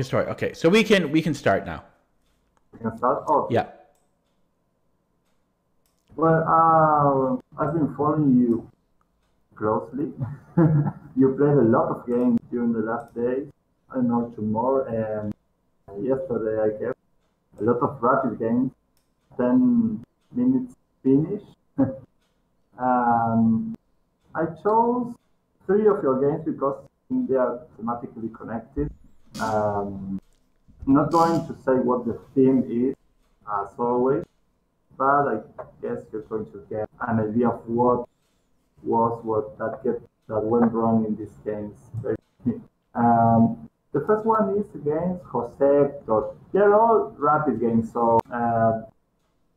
You can start. Okay, so we can start now. We can start? Oh. Yeah. Well, I've been following you closely. You played a lot of games during the last days. I know tomorrow and yesterday I kept a lot of rapid games. 10 minutes finish. I chose 3 of your games because they are thematically connected. I'm not going to say what the theme is, as always, but I guess you're going to get an idea of what went wrong in these games. The first one is against Josep. They're all rapid games, so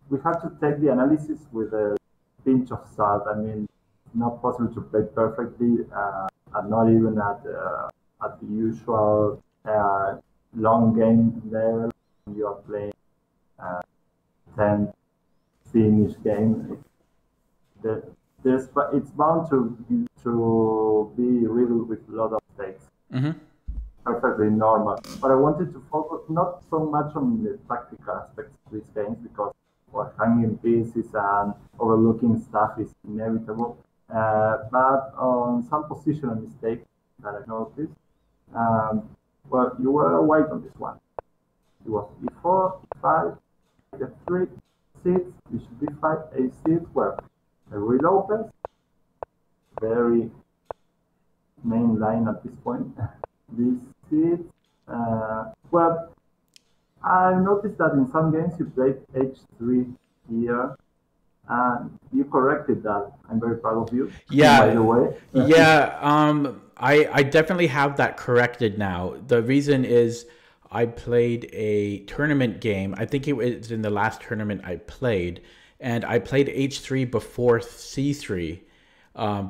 we have to take the analysis with a pinch of salt. I mean, not possible to play perfectly, and not even at the usual long game level. You are playing 10 finish games. It's bound to be riddled with a lot of mistakes. Mm-hmm. Perfectly normal. But I wanted to focus not so much on the tactical aspects of these games, because hanging pieces and overlooking stuff is inevitable, but on some positional mistakes that I noticed. Well, you were white on this one. It was E4, E5, F3, C6, Bishop B5, A6. Well, Roy Lopez, very main line at this point. B6. Well, I noticed that in some games you played H3 here, and you corrected that. I'm very proud of you. Yeah. By the way. Yeah. I definitely have that corrected now. The reason is I played a tournament game. I think it was in the last tournament I played, and I played H3 before C3,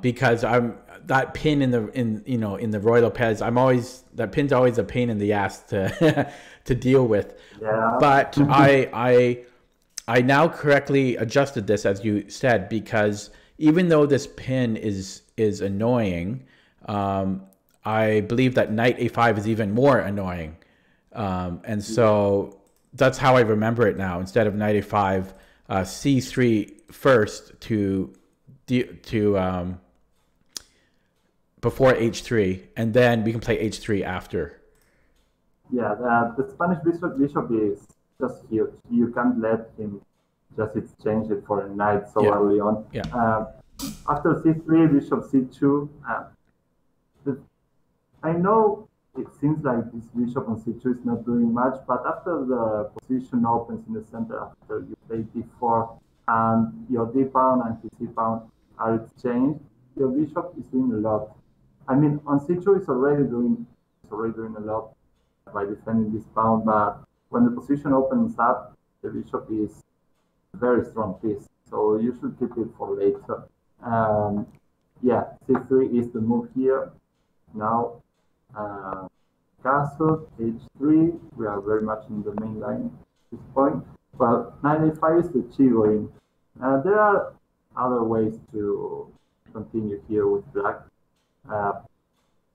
because I'm that pin in the in the Roy Lopez. That pin's always a pain in the ass to to deal with. Yeah. But I now correctly adjusted this, as you said, because even though this pin is annoying, I believe that knight a5 is even more annoying, and so that's how I remember it now. Instead of knight a5, c3 first to before h3, and then we can play h3 after. Yeah, the Spanish bishop is just huge. You can't let him just exchange it for a knight so early on. Yeah. After c3, bishop c2. I know it seems like this bishop on c2 is not doing much, but after the position opens in the center, after you play d4 and your d pawn and his c pawn are exchanged, your bishop is doing a lot. I mean, on c2 it's already doing a lot by defending this pawn, but when the position opens up, the bishop is a very strong piece, so you should keep it for later. Yeah, c3 is the move here. Now, castle, h3, we are very much in the main line at this point. Well, knight a5 is the Chigorin. There are other ways to continue here with black.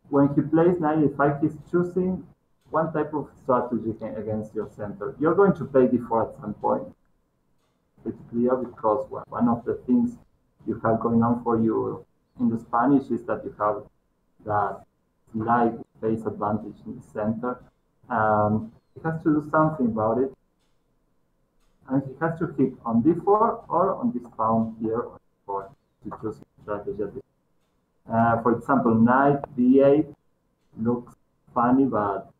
When he plays knight a5, he's choosing one type of strategy against your center. You're going to play d4 at some point. It's clear, because one of the things you have going on for you in the Spanish is that you have that slight space advantage in the center. He has to do something about it, and he has to hit on d4 or on this pawn here or to choose a strategy at this. For example, knight d8 looks funny, but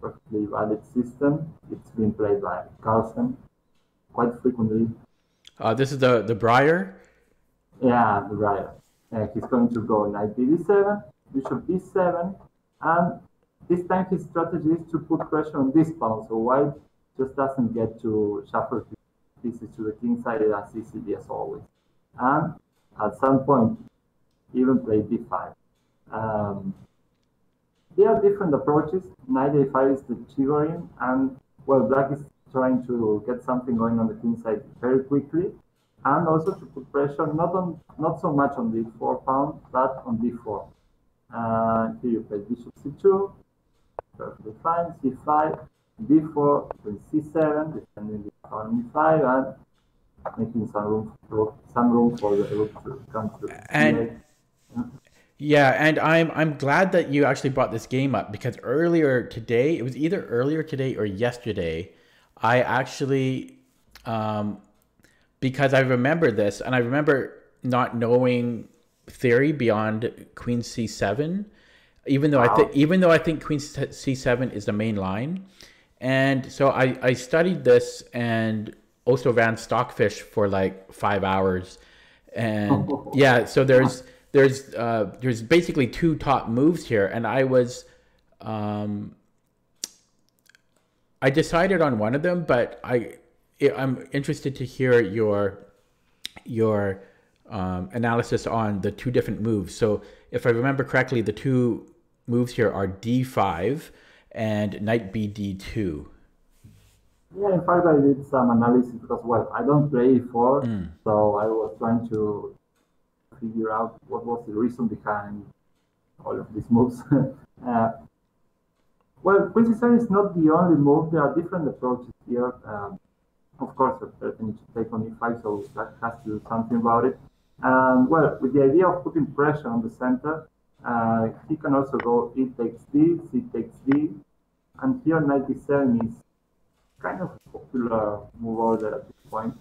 perfectly valid system. It's been played by Carlsen quite frequently. This is the Breyer. Yeah, the Breyer. He's going to go knight d7. Bishop b7, and this time his strategy is to put pressure on this pawn, so white just doesn't get to shuffle pieces to the king side as easily as always. And at some point, even play d5. There are different approaches. Knight a5 is the Chigorin, and well, black is trying to get something going on the king side very quickly, and also to put pressure not so much on d4 pawn, but on d4. Here you play bishop c2, the fine c5, d4, c7, and on e5, and making some room for the rook to come to c8. Yeah, and I'm glad that you actually brought this game up, because earlier today, it was either earlier today or yesterday, I actually, because I remember this, and I remember not knowing theory beyond queen c7, even though wow. I think queen c7 is the main line, and so I studied this and also ran Stockfish for like 5 hours, and yeah, so there's basically two top moves here, and I was, I decided on one of them, but I'm interested to hear your analysis on the two different moves. So if I remember correctly, the two moves here are d5 and knight b d2. Yeah, in fact, I did some analysis because, well, I don't play e4, so I was trying to figure out what was the reason behind all of these moves. Well, queen c7 is not the only move. There are different approaches here. Of course, I need to take on e5, so that has to do something about it. Well, with the idea of putting pressure on the center, he can also go e takes d, c takes d, and here knight d7 is kind of a popular move order at this point.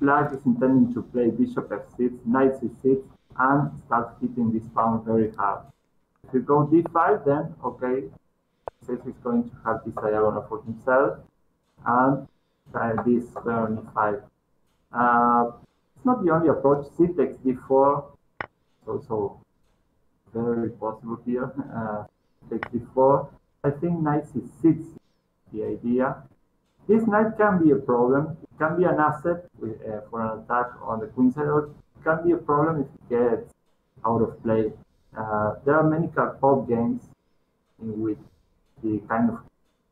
Black is intending to play bishop f6, knight c6, and start hitting this pawn very hard. If you go d5, then okay, says he's going to have this diagonal for himself, and this pawn e5. It's not the only approach. C takes d4, also very possible here. Takes d4. I think knight c6 is the idea. This knight can be a problem. It can be an asset with, for an attack on the queen side, or it can be a problem if it gets out of play. There are many Karpov games in which he kind of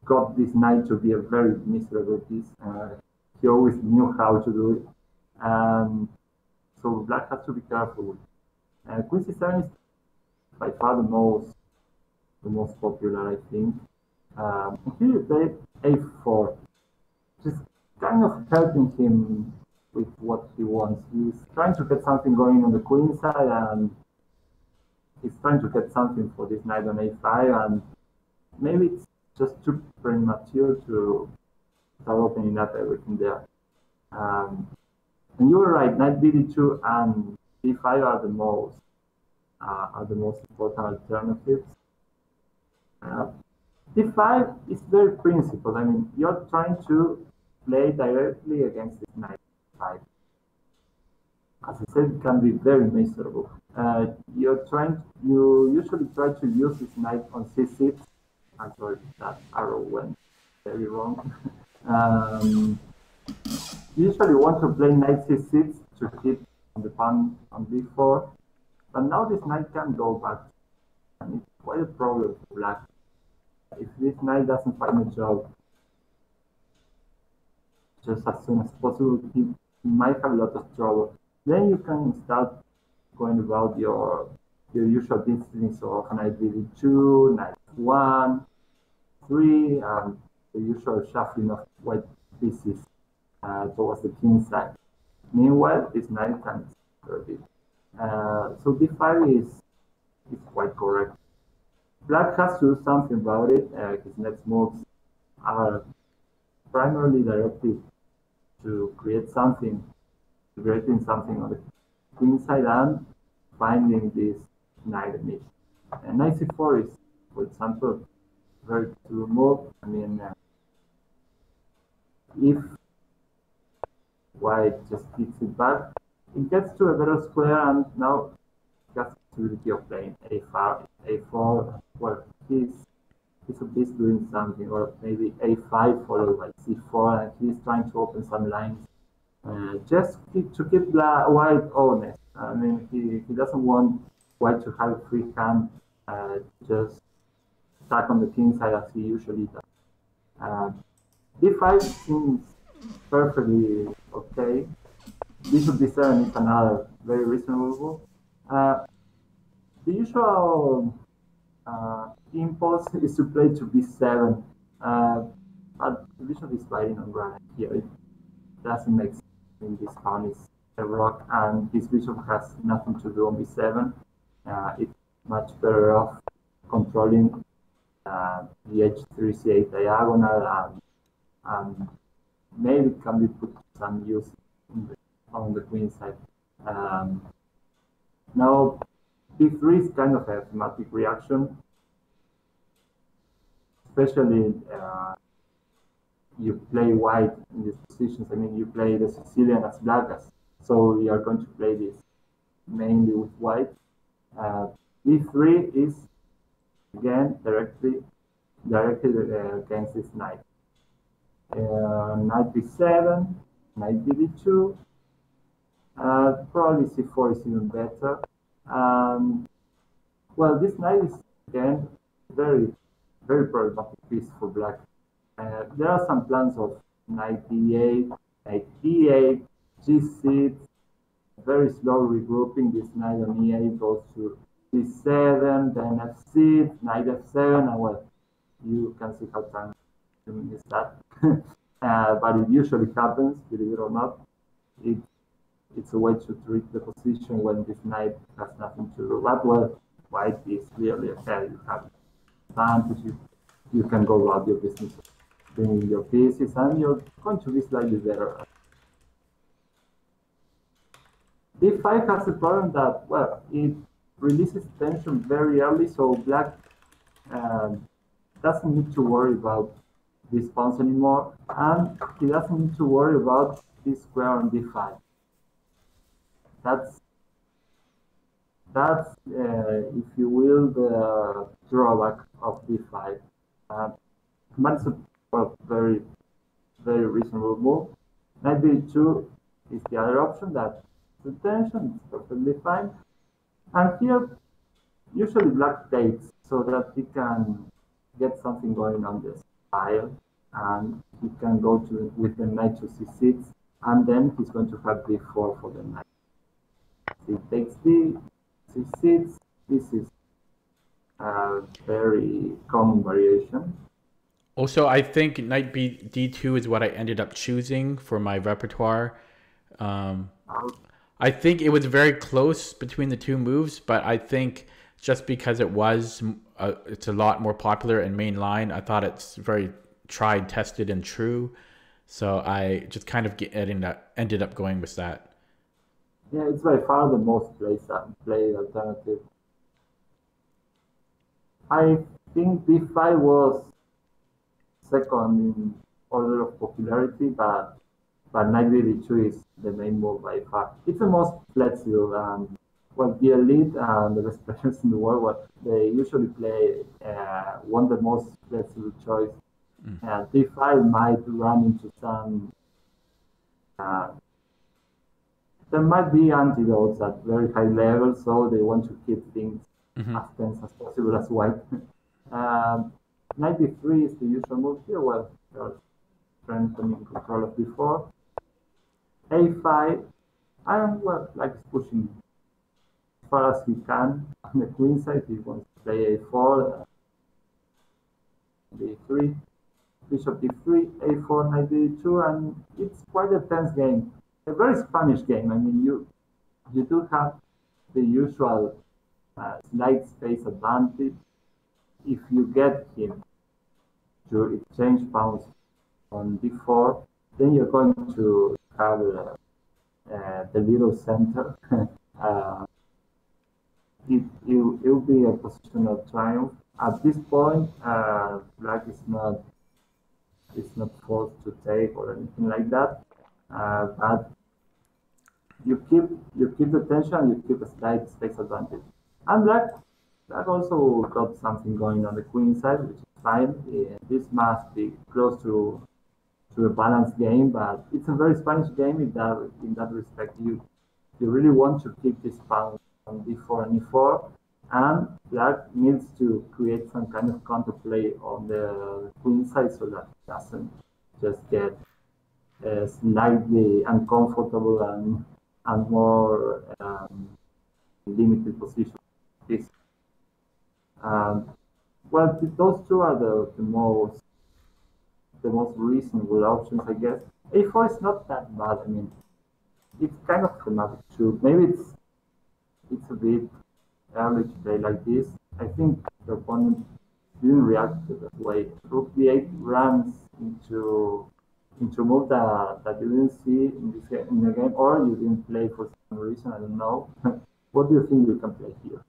got this knight to be a very miserable piece. He always knew how to do it. So black has to be careful with it. Queen c7 is by far the most popular, I think. Here you played a4, just kind of helping him with what he wants. He's trying to get something going on the queen side, and he's trying to get something for this knight on a5, and maybe it's just too premature to start opening up everything there. And you were right, knight bd2 and d5 are the most important alternatives. D5 is very principled. I mean, you're trying to play directly against this knight d5. As I said, it can be very miserable. You usually try to use this knight on c6. I'm sorry, that arrow went very wrong. You usually want to play knight c6 to hit on the pawn on d4, but now this knight can go back, and it's quite a problem for black if this knight doesn't find a job just as soon as possible. He might have a lot of trouble. Then you can start going about your usual instincts of knight bd2, knight 1, 3, and the usual shuffling of white pieces towards the king side. Meanwhile, this knight can serve it. So d5 is quite correct. Black has to do something about it. His next moves are primarily directed to creating something on the queen side and finding this knight image. And knight c4 is, for example, very to move. I mean, if white just kicks it back, it gets to a better square, and now just the possibility of playing a4. Well, he's at least doing something, or maybe a5 followed by c4, and he's trying to open some lines. Just to keep white honest. I mean, he doesn't want white to have a free hand, just attack on the king side as he usually does. D5 seems perfectly okay. Bishop d7 is another very reasonable move. The usual Impulse is supplied to B7. But the bishop is fighting on granite here. It doesn't make sense. In this pawn is a rock, and this bishop has nothing to do on B7. It's much better off controlling the H3 C8 diagonal, and maybe it can be put some use on the queen side. Now, B3 is kind of a thematic reaction, especially you play white in these positions. I mean, you play the Sicilian as black, so you are going to play this mainly with white. B3 is again directly against this knight. Knight B7, knight BD2. Probably C4 is even better. Well, this knight is again very problematic piece for black. There are some plans of knight D8, knight E8, G6, very slow regrouping. This knight on E8 goes to D7, then F6, knight F7, and well, you can see how time you miss that. But it usually happens, believe it or not. It's a way to treat the position when this knight has nothing to do. But well, white is clearly ahead. You have advantage. You can go about your business, bringing your pieces, and you're going to be slightly better. D5 has a problem that, well, it releases tension very early, so black doesn't need to worry about these pawns anymore, and he doesn't need to worry about this square on D5. That's if you will, the drawback of D5. But it's a very reasonable move. Knight B2 is the other option. That the tension is perfectly fine. And here, usually black takes so that he can get something going on this file, and he can go to with the knight to C6, and then he's going to have D4 for the knight. He takes D, C6. This is a very common variation. Also, I think knight D2 is what I ended up choosing for my repertoire. I think it was very close between the two moves, but I think just because it was, it's a lot more popular in mainline, I thought it's very tried, tested, and true. So I just kind of ended up going with that. Yeah, it's by far the most played alternative. I think D5 was second in order of popularity, but knight BD2 is the main move by far. It's the most flexible, and well, the elite and the best players in the world, what they usually play, want the most flexible choice. D5 might run into some. There might be antidotes at very high level, so they want to keep things as tense as possible as white. Knight B3 is the usual move here. Well, you're strengthening control of B4. A5, and well, like is pushing as far as he can on the queen side. He wants to play A4, B3, bishop D3, A4, knight B2, and it's quite a tense game. A very Spanish game. I mean, you do have the usual slight space advantage if you get him to exchange pawns on D4. Then you're going to have the little center. It will be a position of triumph at this point. Black is not forced to take or anything like that. But you keep the tension, and you keep a slight space advantage. And black also got something going on the queen side, which is fine. This must be close to a balanced game, but it's a very Spanish game in that respect. You really want to keep this pawn on D4 and E4, and black needs to create some kind of counterplay on the queen side so that it doesn't just get slightly uncomfortable and more limited position. Well, those two are the most reasonable options, I guess. A4 is not that bad. I mean, it's kind of chromatic too. Maybe it's a bit early today like this. I think the opponent didn't react to that way. Rook D8 runs into a move that you didn't see in the game, or you didn't play for some reason. I don't know. What do you think you can play here?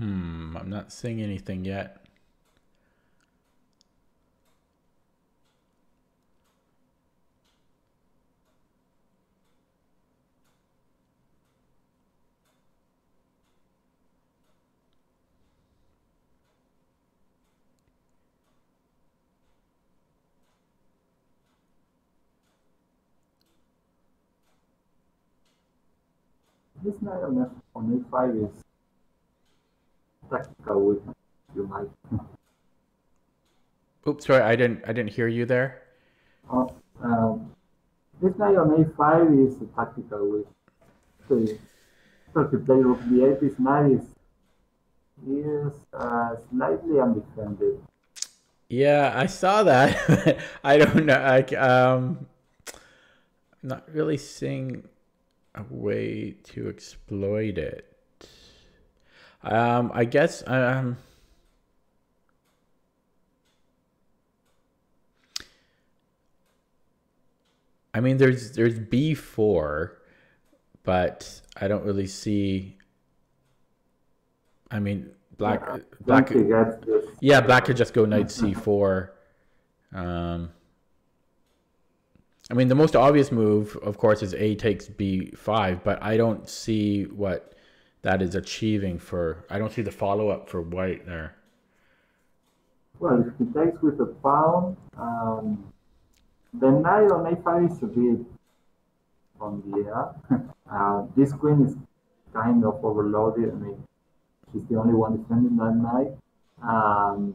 I'm not seeing anything yet. This knight on A5 is tactical weakness, you might. Oops, sorry, I didn't hear you there. This knight on A5 is a tactical weakness. So if you play Rook B8, this knight is slightly undefended. Yeah, I saw that. I don't know. I'm not really seeing a way to exploit it. I guess, I mean, there's B4, but I don't really see, I mean, black could just go knight C4. I mean, the most obvious move, of course, is A takes B5, but I don't see what that is achieving for. I don't see the follow-up for white there. Well, if he takes with a pawn, the knight on A5 is a bit on the air. This queen is kind of overloaded. I mean, she's the only one defending that knight.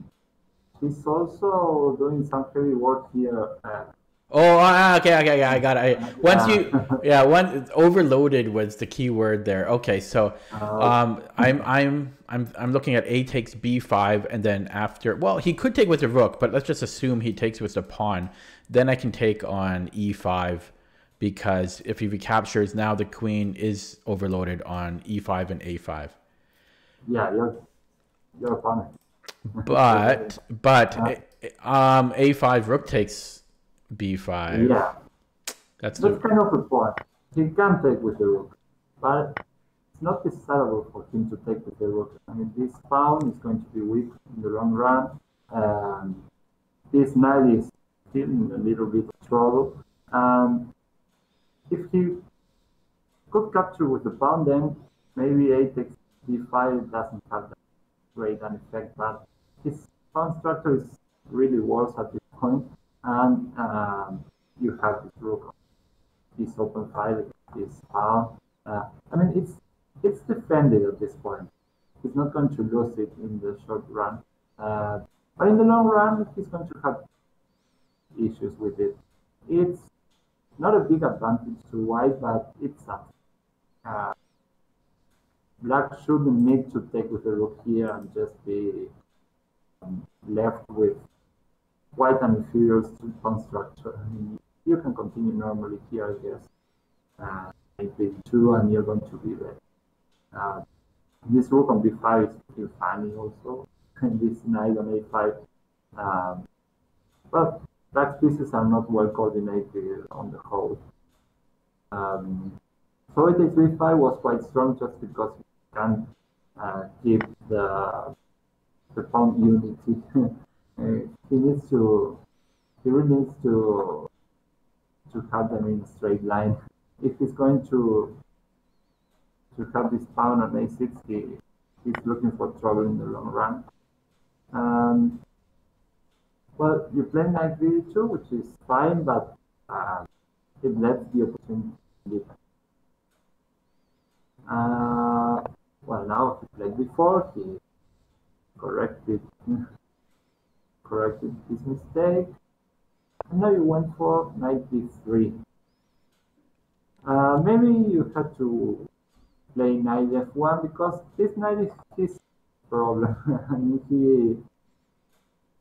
She's also doing some heavy work here. Oh, okay, yeah, I got it. Once overloaded was the key word there. Okay, so I'm looking at A takes B5, and then after, well, he could take with the rook, but let's just assume he takes with the pawn. Then I can take on E5, because if he recaptures, now the queen is overloaded on E5 and A5. Yeah, you're a pawn. But A5 rook takes B5. Yeah, that's kind of a point. He can take with the rook, but it's not desirable for him to take with the rook. I mean, this pawn is going to be weak in the long run. This knight is still in a little bit of trouble. If he could capture with the pawn, then maybe A takes B5 doesn't have that great an effect. But his pawn structure is really worse at this point. And you have this rook, this open file, this pawn. I mean, it's defended at this point. He's not going to lose it in the short run, but in the long run, he's going to have issues with it. It's not a big advantage to white, but it's something. Black shouldn't need to take with the rook here and just be left with quite an inferior pawn structure. I mean, you can continue normally here, I guess. Knight B2, and you're going to be there. This rook on B5 is pretty funny also, and this knight on A5. But black pieces are not well coordinated on the whole. So it takes B5 was quite strong just because you can't keep the pawn unity. He really needs to to cut them in a straight line. If he's going to cut this pawn on a6, he's looking for trouble in the long run. Well, you play knight b2, which is fine, but it lets the opportunity live. Well, now he played before, he corrected his mistake. And now you went for knight d3. Maybe you had to play knight f1 because this knight is his problem. I mean,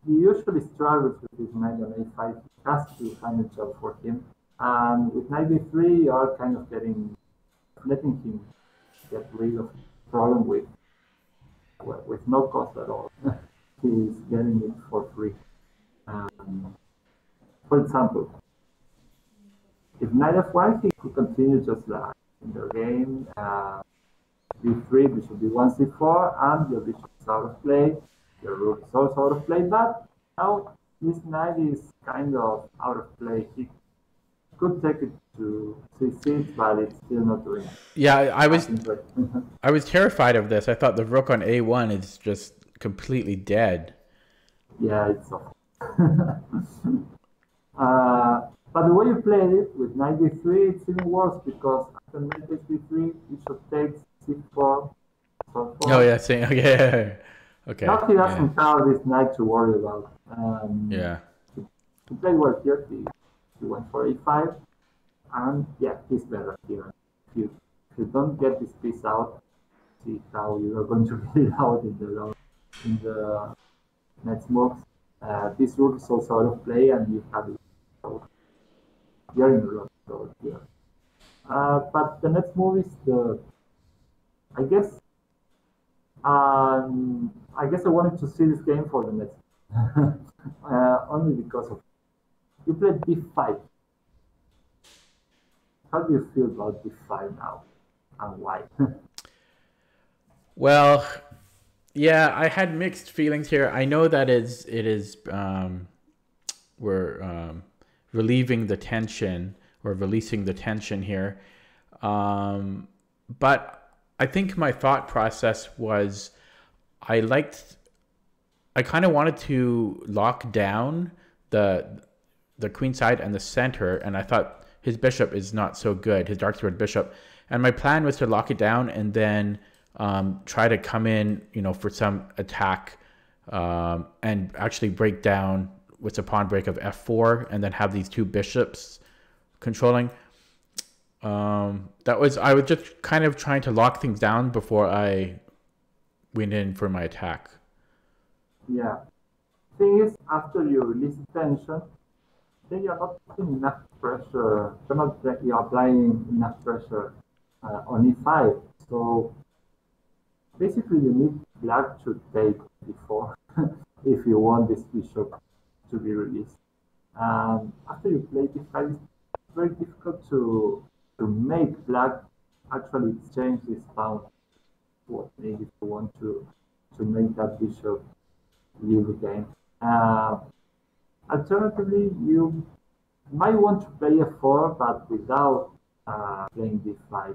he usually struggles with his knight on a5. He has to find a job for him. And with knight b3, you are kind of letting him get rid of the problem with no cost at all. He's getting it for free. For example, if knight f1, he could continue just like in the game. b3, bishop b1, c4, and the bishop is out of play. The rook is also out of play, but now this knight is kind of out of play. He could take it to c6, but it's still not doing it. Yeah, I was terrified of this. I thought the rook on a1 is just completely dead. Yeah, it's awful. But the way you played it with knight d3, it's even worse because after knight takes d3, bishop takes c4. Oh yeah, same. Okay. Okay. Now he doesn't have this knight to worry about. Yeah. He played well here. He went for a5, and yeah, he's better here. If you don't get this piece out, see how you are going to get it out in the next moves. This rook is also out of play, and you have it. So you're in the wrong zone here. But the next move is the, I guess I wanted to see this game for the next only because of you played b5. How do you feel about b5 now, and why? Well, yeah, I had mixed feelings here. I know that we're relieving the tension or releasing the tension here, but I think my thought process was I kind of wanted to lock down the queen side and the center, and I thought his bishop is not so good, his dark squared bishop, and my plan was to lock it down and then try to come in, you know, for some attack and actually break down with a pawn break of f4 and then have these two bishops controlling. I was just kind of trying to lock things down before I went in for my attack. Yeah. Thing is, after you release the tension, then you're not putting enough pressure. You're applying enough pressure on e5. So basically, you need black to take before if you want this bishop to be released. After you play d5, it's very difficult to make black actually exchange this pawn. What if you want to make that bishop leave again? Alternatively, you might want to play f4, but without playing d5,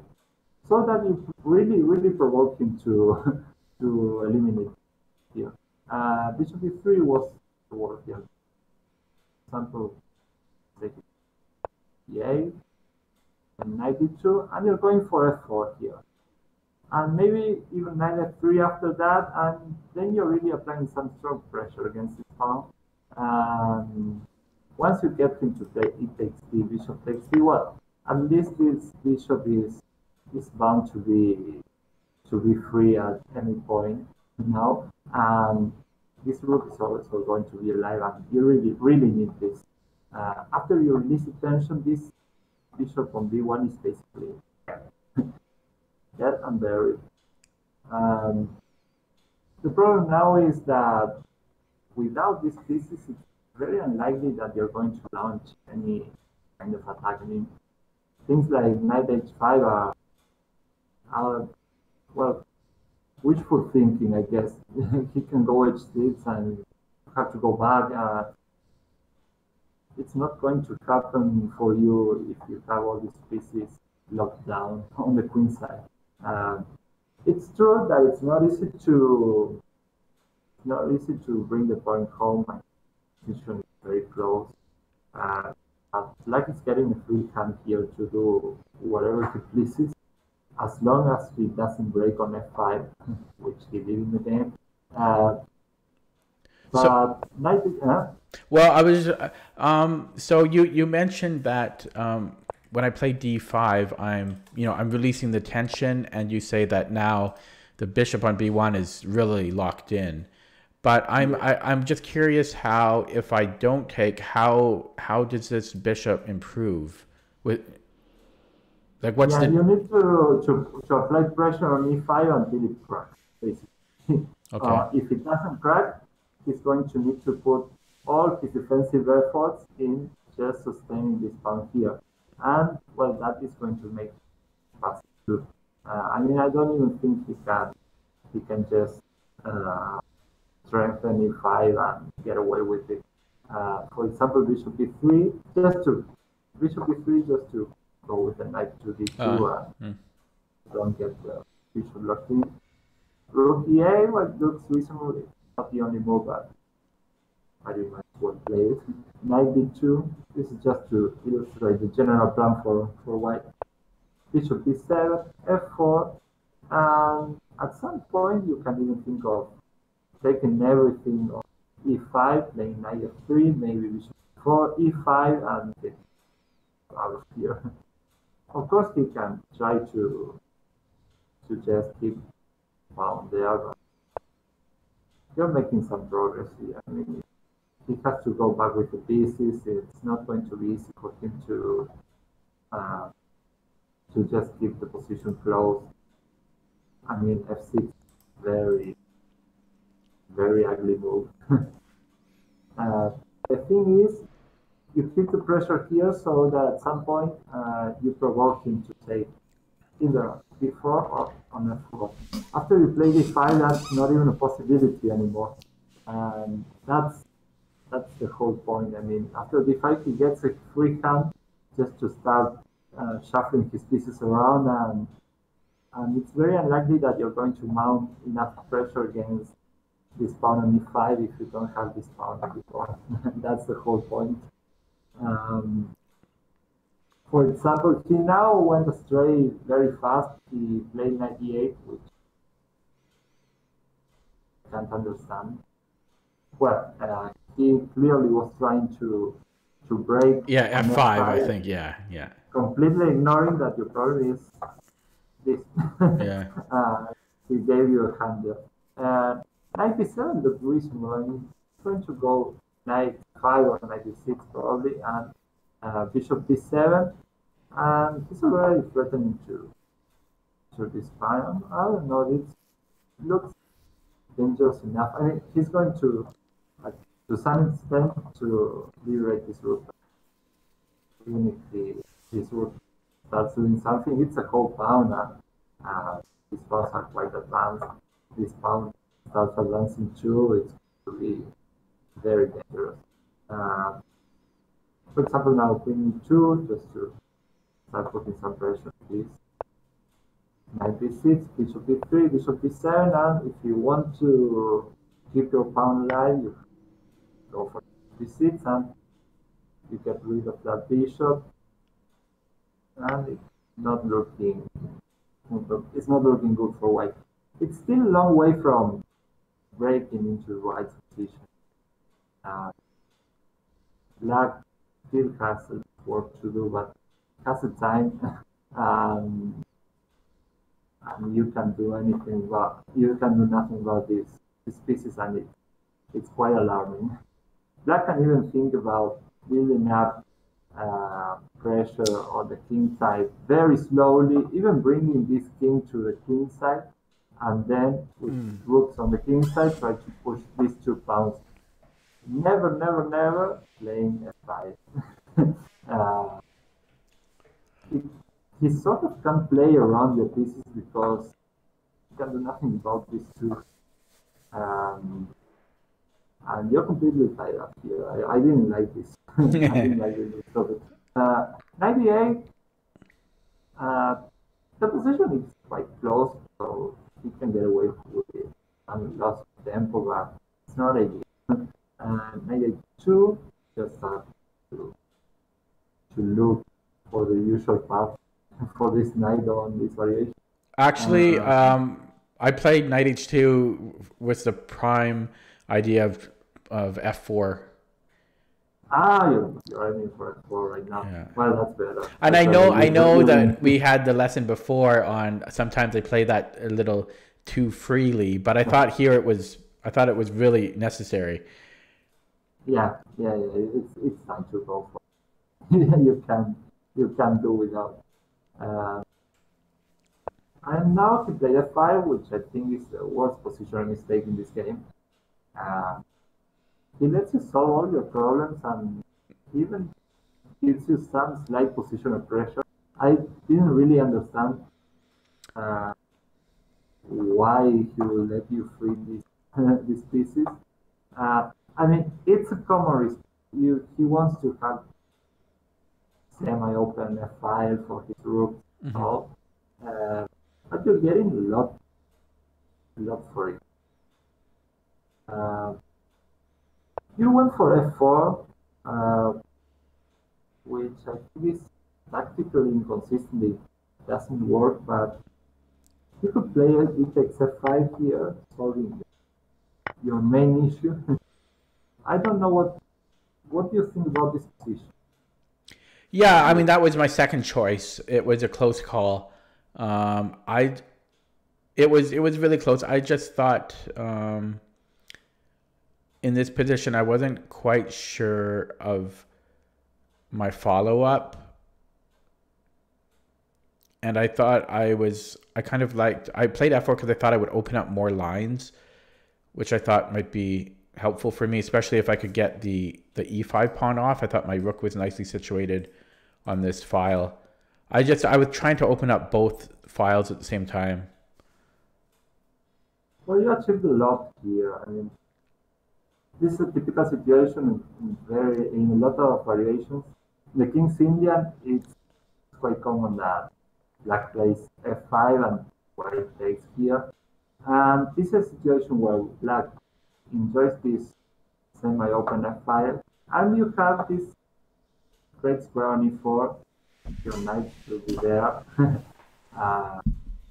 so that you really provoke him to eliminate here. Bishop d3 was the work here. For example, take it. Yay. And knight d2, and you're going for f4 here, and maybe even knight f3 after that, and then you're really applying some strong pressure against this pawn. Once you get him to take, it takes the bishop takes d1. Well, at least this bishop is bound to be free at any point now. This rook is also going to be alive, and you really need this. After you release the tension, this bishop on b1 is basically dead and buried. The problem now is that without these pieces, it's very unlikely that you're going to launch any kind of attack. I mean, things like knight h5 are well, wishful thinking, I guess. He can go h6 and have to go back. it's not going to happen for you if you have all these pieces locked down on the queen side. It's true that it's not easy to bring the point home. My position is very close. Black is getting a free hand here to do whatever he pleases, as long as he doesn't break on f5, which he did in the game. Well, I was so you mentioned that when I play d5, I'm releasing the tension, and you say that now the bishop on b1 is really locked in. But I'm just curious how, if I don't take, how does this bishop improve? With like what's the... You need to apply pressure on e5 until it cracks, basically. Okay. If it doesn't crack, he's going to need to put all his defensive efforts in just sustaining this pawn here. And, well, that is going to make pass through. I mean, I don't even think he can just strengthen e5 and get away with it. For example, bishop e3, just to go with the knight to d2 and don't get the bishop locked in. Rook e8, well, looks reasonable. It's not the only move, but I didn't might as well play it. Knight d2, this is just to illustrate the general plan for white. Bishop d7, f4, and at some point you can even think of taking everything on e5, playing knight f3, maybe bishop d4, e5, and get out of here. Of course, he can try to just keep on there, but you're making some progress here. I mean, he has to go back with the pieces. It's not going to be easy for him to just keep the position closed. I mean, f6, very ugly move. The thing is, you keep the pressure here so that at some point you provoke him to take either b4 or on f4. After you play d5, that's not even a possibility anymore. That's the whole point. I mean, after d5, he gets a free hand just to start shuffling his pieces around, and it's very unlikely that you're going to mount enough pressure against this pawn on e5 if you don't have this pawn before. That's the whole point. For example, he now went astray very fast. He played knight e8, which I can't understand. Well, he clearly was trying to break. Yeah, f5, I think. Yeah. Completely ignoring that your problem is this. Yeah. He gave you a hand there. Knight b7 looked reasonable. I mean, he's going to go knight 5 or knight b6 probably, and bishop d7, and he's already threatening to this pawn. I don't know, it looks dangerous enough. I mean, he's going to some extent to liberate this rook. Even if this rook starts doing something, it's a whole pawn, and these pawns are quite advanced. This pawn starts advancing too. It's going to be very dangerous. For example, now queen e2, just to start putting some pressure on this. Knight b6, bishop b3, bishop b7, and if you want to keep your pawn alive, you go for b6, and you get rid of that bishop, and it's not looking good for white. It's still a long way from breaking into white's position. Black still has work to do, but has the time, and you can do anything about. You can do nothing about these pieces, and it's quite alarming. Black can even think about building up pressure on the king side very slowly, even bringing this king to the queen side, and then with rooks on the king side, try to push these 2 pounds. Never playing f5. He sort of can play around the pieces because he can do nothing about these 2. And you're completely tied up here. I didn't like this. I didn't like this of it. 98, the position is quite close, so you can get away with it. I'm lost tempo, but it's not a game. 92, just have to look for the usual path for this knight on this variation. Actually, I played knight h2 with the prime idea of f4. Ah, you're aiming for f4 right now. Yeah. Well, that's better. And that's I know that we had the lesson before on sometimes they play that a little too freely, but I thought here it was really necessary. Yeah. It's time to go for it. you can do without. And now to play f5, which I think is the worst positional mistake in this game. He lets you solve all your problems and even gives you some slight positional pressure. I didn't really understand why he will let you free these pieces. I mean, it's a common risk. He wants to have semi-open f5 for his rook. So, but you're getting a lot for it. You went for f4, which I think is tactically inconsistent. It doesn't work, but you could play it takes f5 here, solving your main issue. I don't know what do you think about this position? Yeah, I mean, that was my second choice. It was a close call. It was really close. I just thought in this position I wasn't quite sure of my follow-up, and I thought I played f4 because I thought I would open up more lines, which I thought might be helpful for me, especially if I could get the e5 pawn off. I thought my rook was nicely situated on this file. I was trying to open up both files at the same time. Well, you achieved a lot here. I mean, this is a typical situation in a lot of variations. In the King's Indian, it's quite common that black plays f5 and white takes here. And this is a situation where black enjoys this semi-open f5, and you have this great square on e4. Your knight will be there.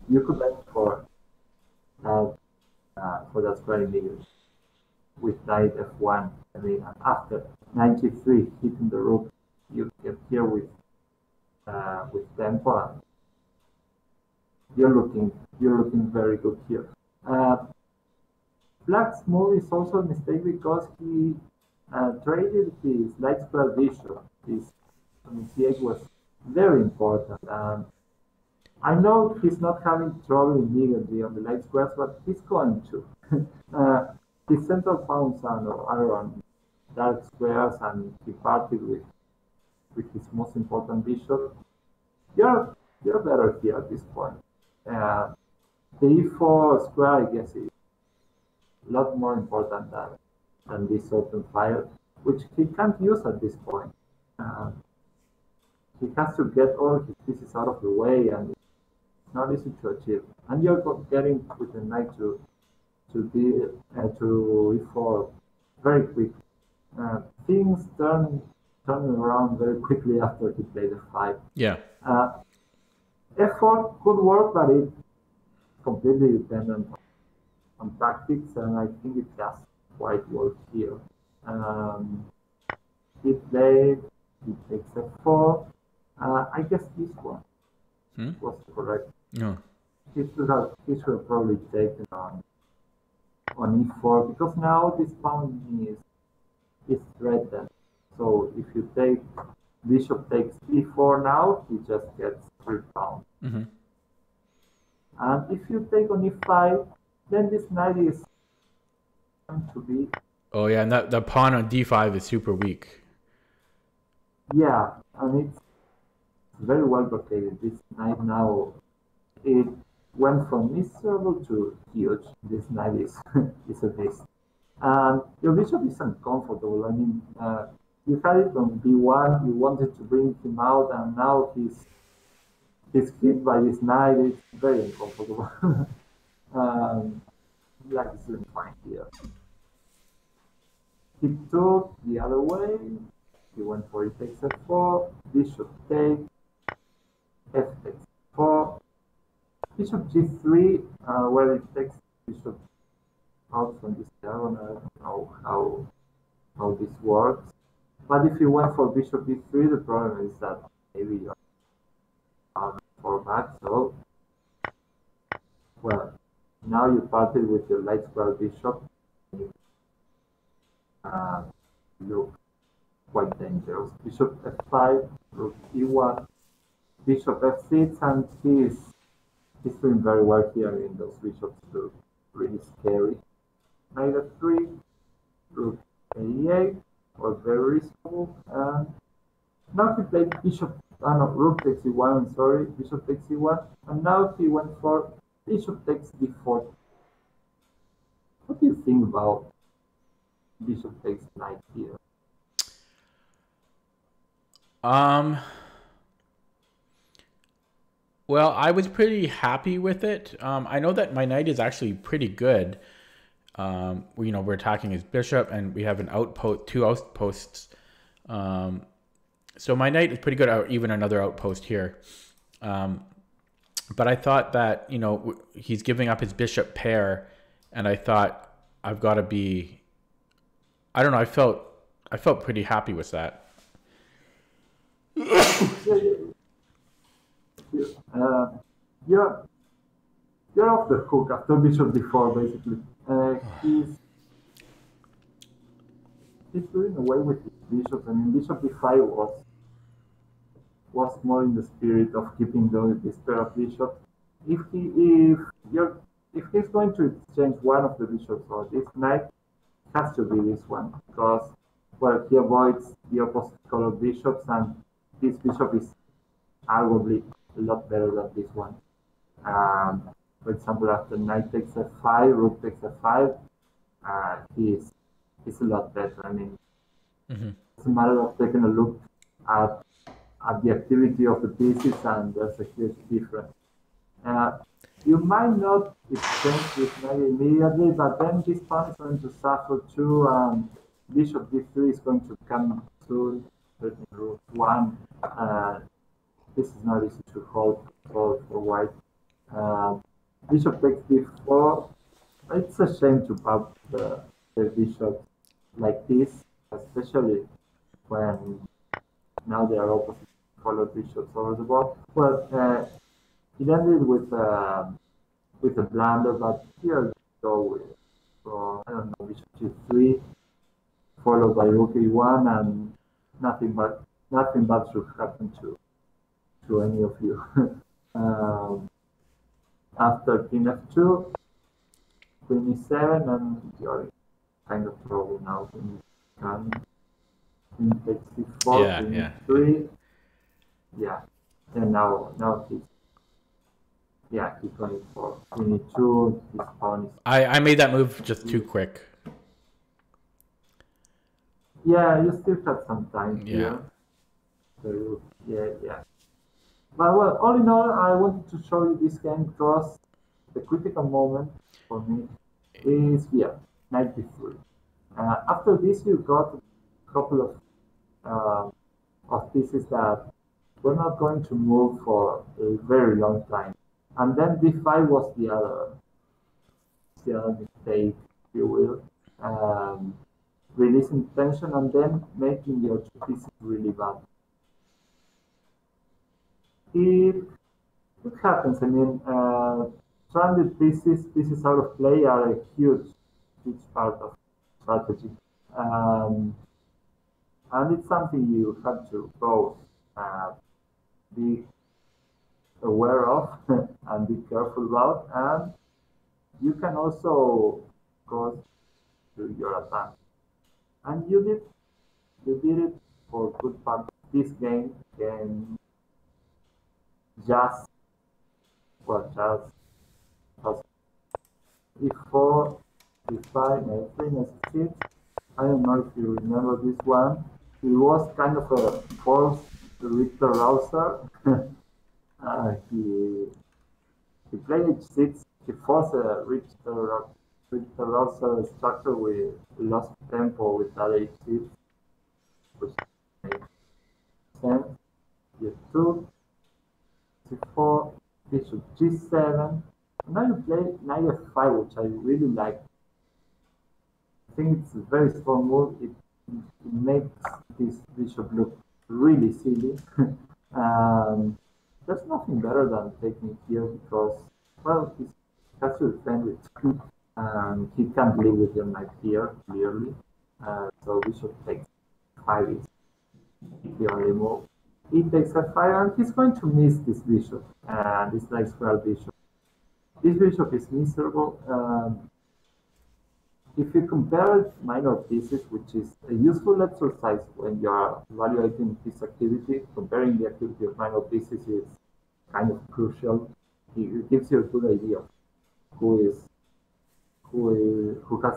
You could aim for that square in English with knight f1. I mean, after knight g3 hitting the rook, you get here with tempo. And you're looking very good here. Black's move is also a mistake because he traded his light square bishop. His initiate was very important. I know he's not having trouble immediately on the light squares, but he's going to. His central pawns are on dark squares, and he parted with his most important bishop. You're better here at this point. The e4 square, I guess, is a lot more important than this open file, which he can't use at this point. He has to get all his pieces out of the way, and it's not easy to achieve. And you're getting with the knight to e4 very quick. Things turn around very quickly after he played f5. Yeah. F4 could work, but it's completely dependent on tactics, and I think it does quite work here. He takes f4. I guess this one was correct. No. He should have probably taken on e4, because now this pawn is threatened. So if you take bishop takes e4 now, he just gets 3 pawns. And if you take on e5, then this knight is going to be. Oh yeah, and the pawn on d5 is super weak. Yeah, and it's very well blockaded. This knight now, it went from miserable to huge. This knight is a beast. Your bishop is uncomfortable. I mean, you had it on b1, you wanted to bring him out, and now he's hit by his knight. It's very uncomfortable. Black is doing fine here. He took the other way. He went for it takes f4, bishop takes, f takes f4, bishop g3, where it takes bishop out from this diagonal. I don't know how this works. But if you went for bishop d3, the problem is that maybe you're out for back, so well, now you parted with your light square bishop. Look quite dangerous. Bishop f5, rook e1, bishop f6, and he's doing very well here. I mean, those bishops look really scary. Knight f3, rook a8, or very reasonable. Now he played bishop, rook takes e1, I'm sorry, bishop takes e1, and now he went for bishop takes d4. What do you think about bishop takes knight here? Well, I was pretty happy with it. I know that my knight is actually pretty good. You know, we're attacking his bishop, and we have an outpost, 2 outposts. So my knight is pretty good, or even another outpost here. But I thought that, you know, he's giving up his bishop pair, and I thought I've got to be, I don't know, I felt pretty happy with that. You're off the hook after bishop d4, basically. He's doing away with his bishop. I mean, bishop d5 was more in the spirit of keeping this pair of bishops. If he's going to exchange one of the bishops or this knight, it has to be this one, because well, he avoids the opposite colored bishops, and this bishop is arguably a lot better than this one. For example, after knight takes f5, rook takes f5, he's a lot better. I mean, it's a matter of taking a look at the activity of the pieces, and there's a huge difference. You might not exchange this knight immediately, but then this pawn is going to suffer too. Bishop d3 is going to come soon, threatening rook 1. This is not easy to hold for white. Bishop takes d4. It's a shame to pop the bishop like this, especially when now they are opposite colored bishops over the board. Well, it ended with a blunder, but here we go with, so I don't know, bishop g3, followed by rook e1, and nothing bad should happen to any of you. After king f2, queen e7, and you're kind of trouble now. Queen takes c4, yeah, queen e3, yeah, and now he's, yeah, he's going for queen e2. His pawn is. I made that move just too quick. Yeah, you still have some time here. So, yeah. But well, all in all, I wanted to show you this game because the critical moment for me is here, knight d3. After this, you got a couple of pieces that were not going to move for a very long time, and then d5 was the other mistake, if you will. Releasing tension and then making your pieces really bad. It happens. I mean, stranded pieces out of play are a huge part of strategy. And it's something you have to both be aware of and be careful about, and you can also cause to your advantage. And you did it for a good part of this game, and just e4, by Flynn Stitt. I don't know if you remember this one. It was kind of a false Richter-Rauzer. He played H6. He forced a Richter-Rauzer structure with lost tempo with that H6, which makes sense. G2, C4, Bishop G7. And I played Knight F5, which I really like. I think it's a very strong move. It makes this bishop look really silly. There's nothing better than taking it here because, well, he's actually defended. He can't live with your knight here, clearly. So bishop takes F5 is the only move. He takes F5 and he's going to miss this bishop. This nice square bishop. This bishop is miserable. If you compare minor pieces, which is a useful exercise when you are evaluating piece activity, comparing the activity of minor pieces is kind of crucial. It gives you a good idea of who has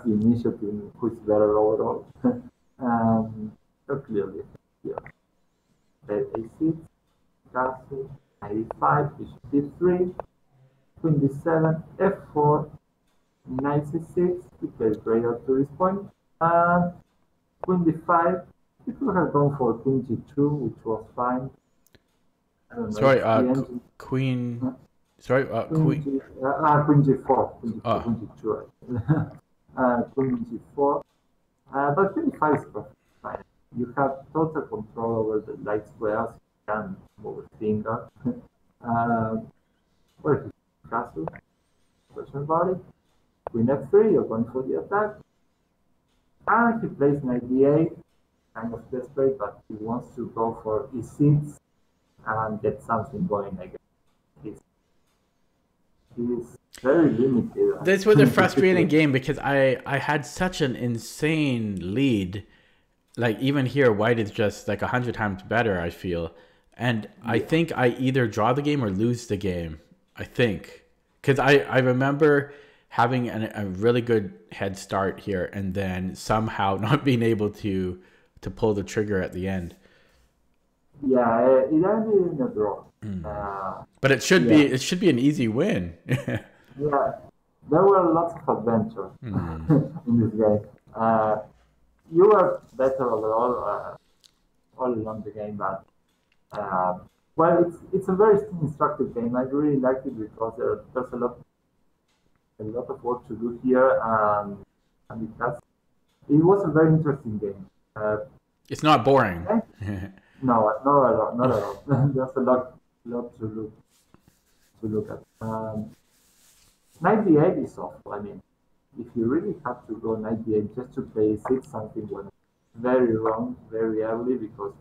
the initiative and who is better overall. So clearly, yeah. A6, castle, A5, bishop D3, queen D7, F4. Knight C6, he plays Breyer up to this point. Queen D5, he could have gone for Queen G2, which was fine. Sorry, Queen. Huh? Sorry, Queen. Queen G4. Queen G4. Queen G2. Queen G4. But Queen D5 is perfectly fine. You have total control over the light squares. You can move a finger. Where is the castle? Question about it. Queen F3, you're going for the attack. And he plays knight D8, kind of desperate, but he wants to go for E6 and get something going again. He's very limited. This was a frustrating game because I had such an insane lead. Like, even here, white is just like 100 times better, I feel. And yeah. I think I either draw the game or lose the game, I think. Because I remember having a really good head start here and then somehow not being able to pull the trigger at the end. Yeah, it ended in a draw. But it should be an easy win. Yeah, there were lots of adventures in this game. You were better overall all along the game, but well, it's a very instructive game. I really liked it because there's a lot of work to do here, and it was a very interesting game. It's not boring. No, not at all. Not at all. There's a lot to look at. Knight D8 is awful. I mean, if you really have to go knight D8 just to play six, something went very wrong very early because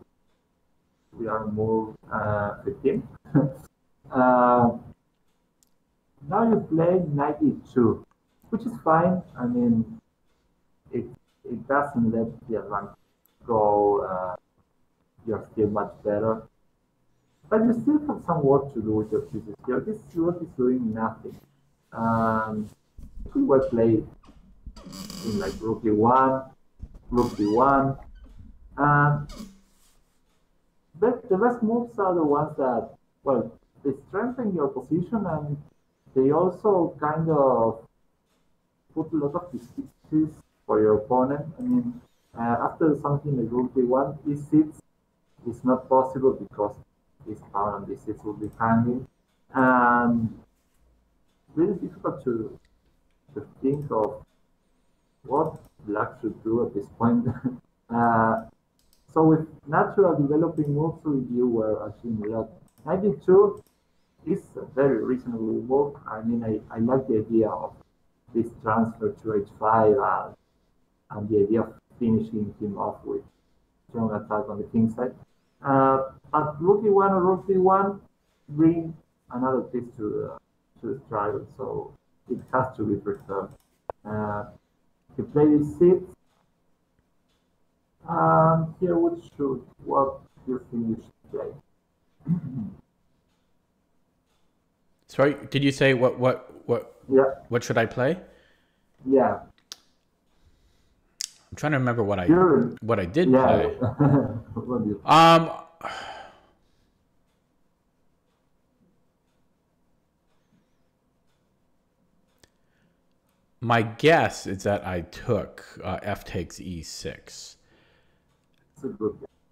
we are more 15. Now you play knight E2, which is fine. I mean, it doesn't let the advantage go. You're still much better, but you still have some work to do with your pieces here. This rook is doing nothing. Pretty well played in like rook E1, rook B1. But the best moves are the ones that, well, they strengthen your position and they also kind of put a lot of pieces for your opponent. I mean, after something like rook D1, E6 is not possible because this pawn on D6 will be hanging. Really difficult to think of what black should do at this point. So with natural developing moves, you were actually lucky. Knight D2. It's a very reasonable move. I mean, I like the idea of this transfer to H5 and the idea of finishing him off with strong attack on the king side. But rook E1 or rook D1 bring another piece to the struggle, so it has to be preserved. He played E6. Here, what do you think you should play? Sorry, did you say what should I play? Yeah. trying to remember what I did play. My guess is that I took f takes e6.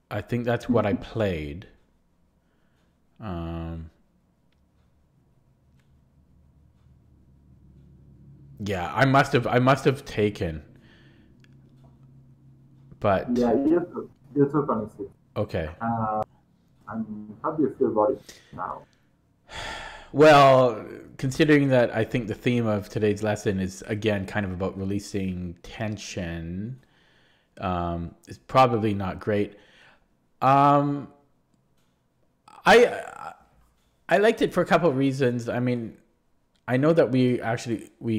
I think that's what I played. Yeah, I must have taken. But yeah, you took on e6. Okay. How do you feel about it now? Well, considering that I think the theme of today's lesson is, again, kind of about releasing tension, it's probably not great. I liked it for a couple of reasons. I mean, I know that we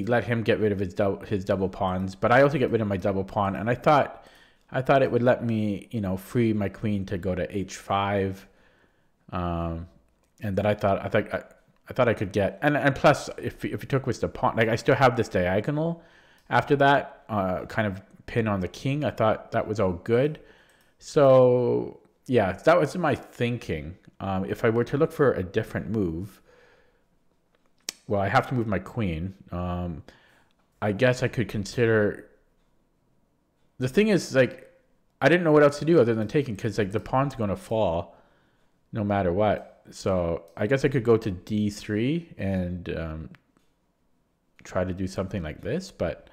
let him get rid of his double pawns, but I also get rid of my double pawn, and I thought it would let me, you know, free my queen to go to h5, and that I thought I could get, and plus if you took with the pawn, like I still have this diagonal after that kind of pin on the king. I thought that was all good. So yeah, that was my thinking. If I were to look for a different move, well, I have to move my queen. I guess I could consider. The thing is, like, I didn't know what else to do other than taking, because like the pawn's going to fall no matter what. So I guess I could go to d3 and try to do something like this, but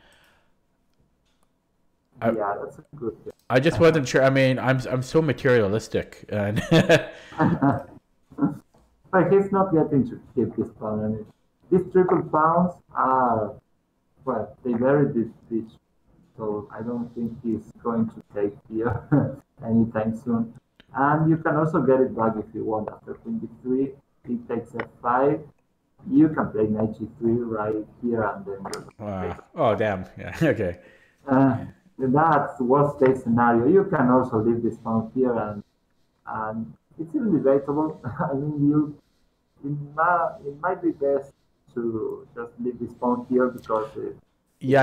yeah, that's a good thing. I just wasn't sure. I mean, I'm so materialistic, and but he's not getting to keep this pawn. I mean, these triple pawns are, well, they vary this pitch, so I don't think he's going to take here anytime soon. And you can also get it back if you want after queen d3. He takes f5. You can play knight g3 right here, and then you're oh damn! Yeah. Okay. That's worst case scenario. You can also leave this pawn here, and it's even debatable. I mean, it might be best to just leave this pawn here, because it, yeah,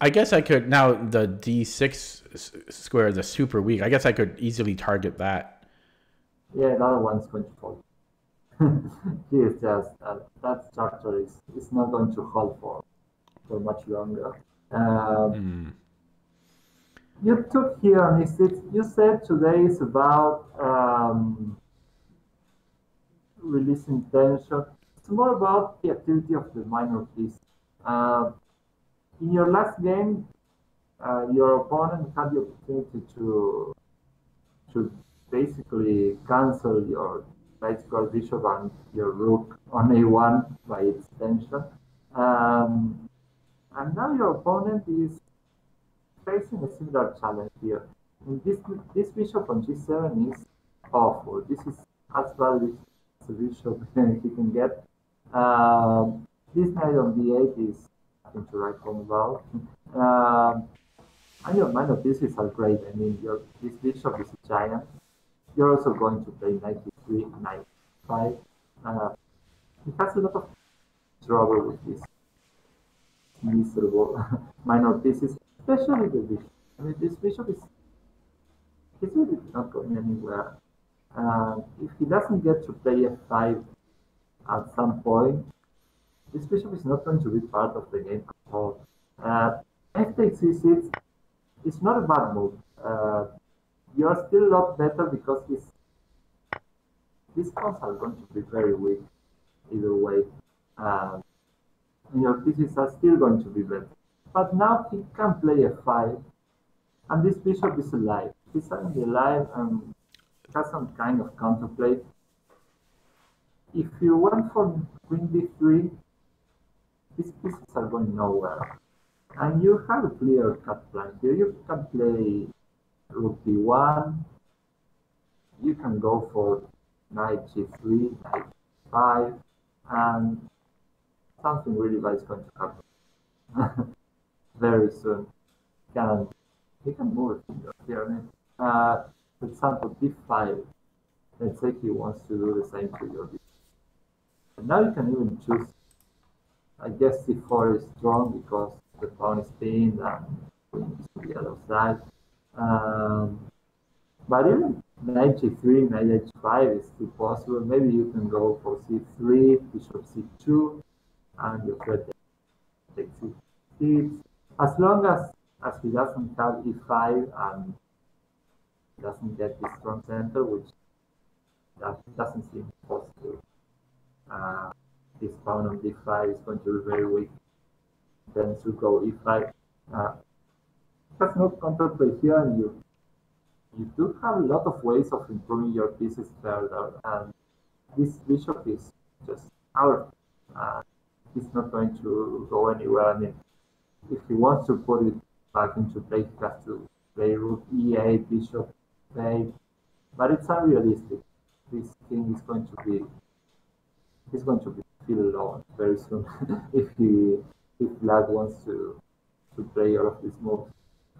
I guess I could now. The d6 square is a super weak. I guess I could easily target that. Yeah, the other one's going to fall. It's just that structure is not going to hold for much longer. You took here on e6. You said today is about releasing tension. It's more about the activity of the minor keys. In your last game, your opponent had the opportunity to basically cancel your light square bishop and your rook on a1 by its tension. And now your opponent is facing a similar challenge here. And this bishop on g7 is awful. This is as bad as a bishop he can get. This knight on d8 is nothing to write home about. And your minor pieces are great. I mean, this bishop is a giant. You're also going to play knight d3, knight d5. He has a lot of trouble with these miserable minor pieces, especially the bishop. I mean, this bishop is really not going anywhere. If he doesn't get to play f5 at some point, this bishop is not going to be part of the game at all. F takes e6 is not a bad move. You're still a lot better, because these pawns are going to be very weak either way. And your pieces are still going to be better. But now he can play f5, and this bishop is alive. He's suddenly alive and has some kind of counterplay. If you went for queen d3, these pieces are going nowhere, and you have a clear cut plan here. You can play rook d1. You can go for knight g3, knight g5, and something really bad is going to happen very soon. He can move a finger here. For example, d5. Let's say he wants to do the same to your bishop. And now you can even choose. I guess c4 is strong because the pawn is pinned and the other side. But even knight g3, knight h5 is still possible. Maybe you can go for c3, bishop c2, and your threat takes c6. As long as he doesn't have e5 and doesn't get this strong center, which doesn't seem possible. This pawn on d5 is going to be very weak. Then to go e5. That's not counterplay here, and you do have a lot of ways of improving your pieces further, and this bishop is just out. He's not going to go anywhere. I mean, if he wants to put it back into play, he has to play rook e8, bishop e8, but it's unrealistic. This king is going to be filled alone very soon if black wants to play all of these moves.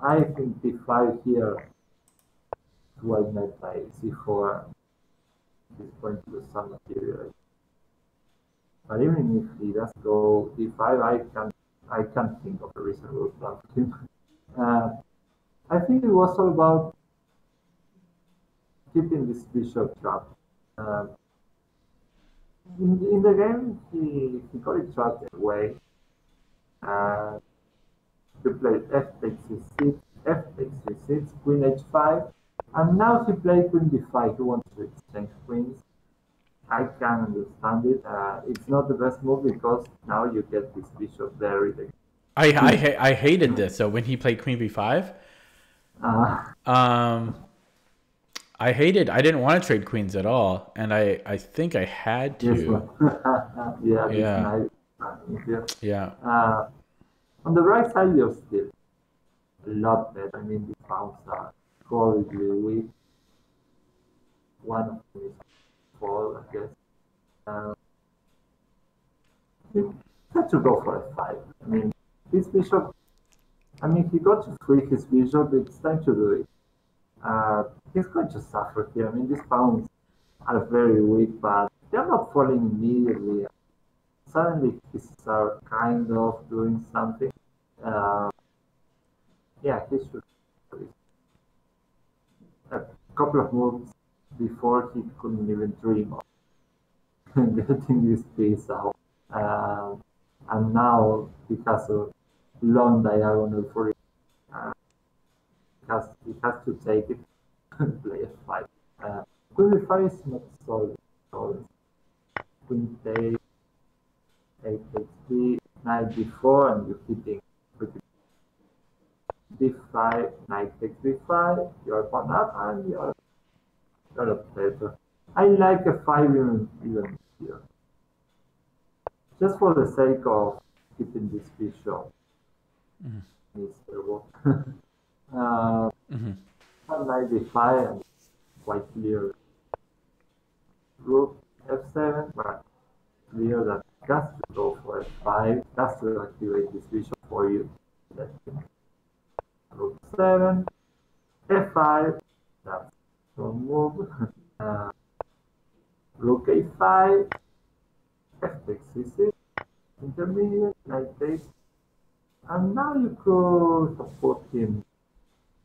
I think d5 here, white knight by c4 is going to do some material. But even if he does go d5, I can't think of a reasonable plan for him. I think it was all about keeping this bishop trapped. In the game, he got it trapped in a way. He played f takes c6, f takes c6, queen h5, and now he played queen d5. He wants to exchange queens. I can understand it. It's not the best move because now you get this bishop there. I hated this. So when he played queen b5, I hated. I didn't want to trade queens at all, and I think I had to. Yeah. Yeah. Nice. Yeah. On the right side, you're still a lot better. I mean, the pawns are horribly weak. One of them is fall, I guess. You had to go for a fight. I mean, this bishop, I mean, he got to free his bishop, it's time to do it. He's going to suffer here. I mean, these pawns are very weak, but they're not falling immediately. Suddenly, pieces are kind of doing something. Yeah, he should. A couple of moves before he couldn't even dream of getting this piece out. And now he has a long diagonal for it. He has to take it and play a fight. Queen b5 is not solid. Queen takes b, knight b4, and you're hitting pretty d5, knight takes b5, you're pawn up, and you're a player. I like a 5 even here. Just for the sake of keeping this bishop. Knight d5 and quite clear. Rook f7, but clear that just to go for f5, just to activate this bishop for you. Rook 7, f5, that's one move. Rook a5, f takes c6, intermediate, knight takes, and now you could have put him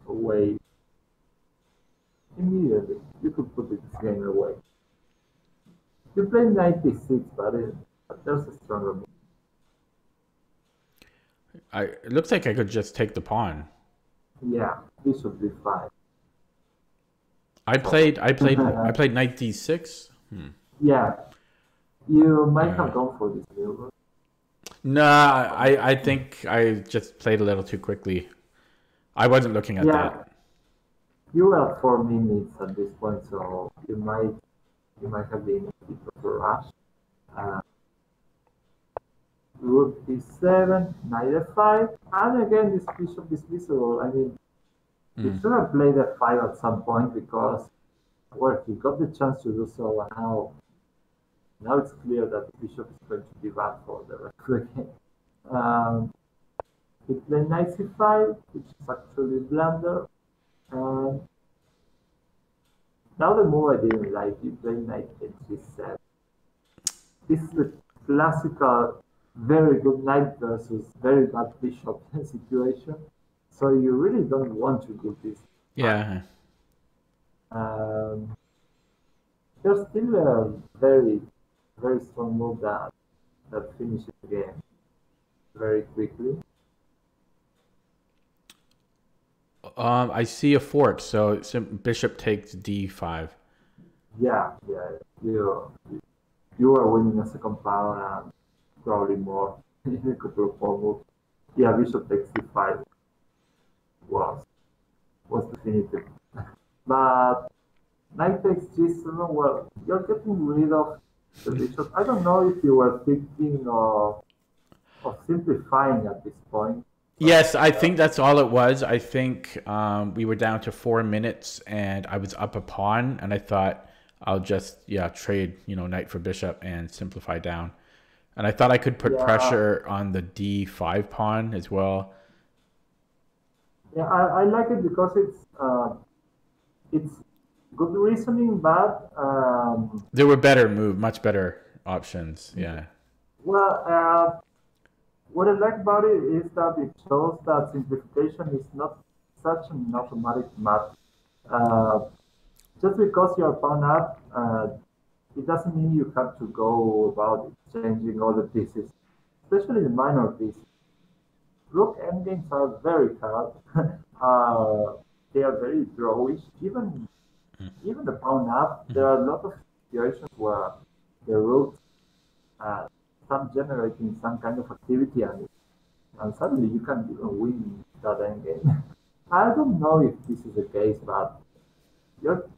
away immediately. You could put this game away. You play knight d6, but there's a stronger move. It looks like I could just take the pawn. Yeah, bishop d5. I played knight d6. Yeah, you might have gone for this move. Nah, I think I just played a little too quickly. I wasn't looking at that. You were at 4 minutes at this point, so you might have been a bit of a rush. Rook d7, knight f5, and again this bishop is visible. I mean, you should have played f5 at some point because, well, he got the chance to do so, and now it's clear that the bishop is going to give up for the rest of the game. He played knight c5, which is actually blunder. Now the move I didn't like, he played knight h7. This is the classical very good knight versus very bad bishop situation. So you really don't want to do this. Yeah. There's still a very strong move that finishes the game very quickly. I see a fort, so bishop takes d5. Yeah. You are winning a second pawn and probably more in a couple of moves. Yeah, bishop takes d5 was definitive. But knight takes g7, well, you're getting rid of the bishop. I don't know if you were thinking of simplifying at this point. Yes, I think that's all it was. I think we were down to 4 minutes and I was up a pawn, and I thought I'll just trade, knight for bishop and simplify down. And I thought I could put pressure on the d5 pawn as well. Yeah, I like it because it's good reasoning, but there were much better options. Yeah. Well, what I like about it is that it shows that simplification is not such an automatic map. Just because you're pawn up, it doesn't mean you have to go about changing all the pieces, especially the minor pieces. Rook endgames are very hard. They are very drawish. Even the pawn up, there are a lot of situations where the rooks start generating some kind of activity, and suddenly you can't even win that endgame. I don't know if this is the case, but you're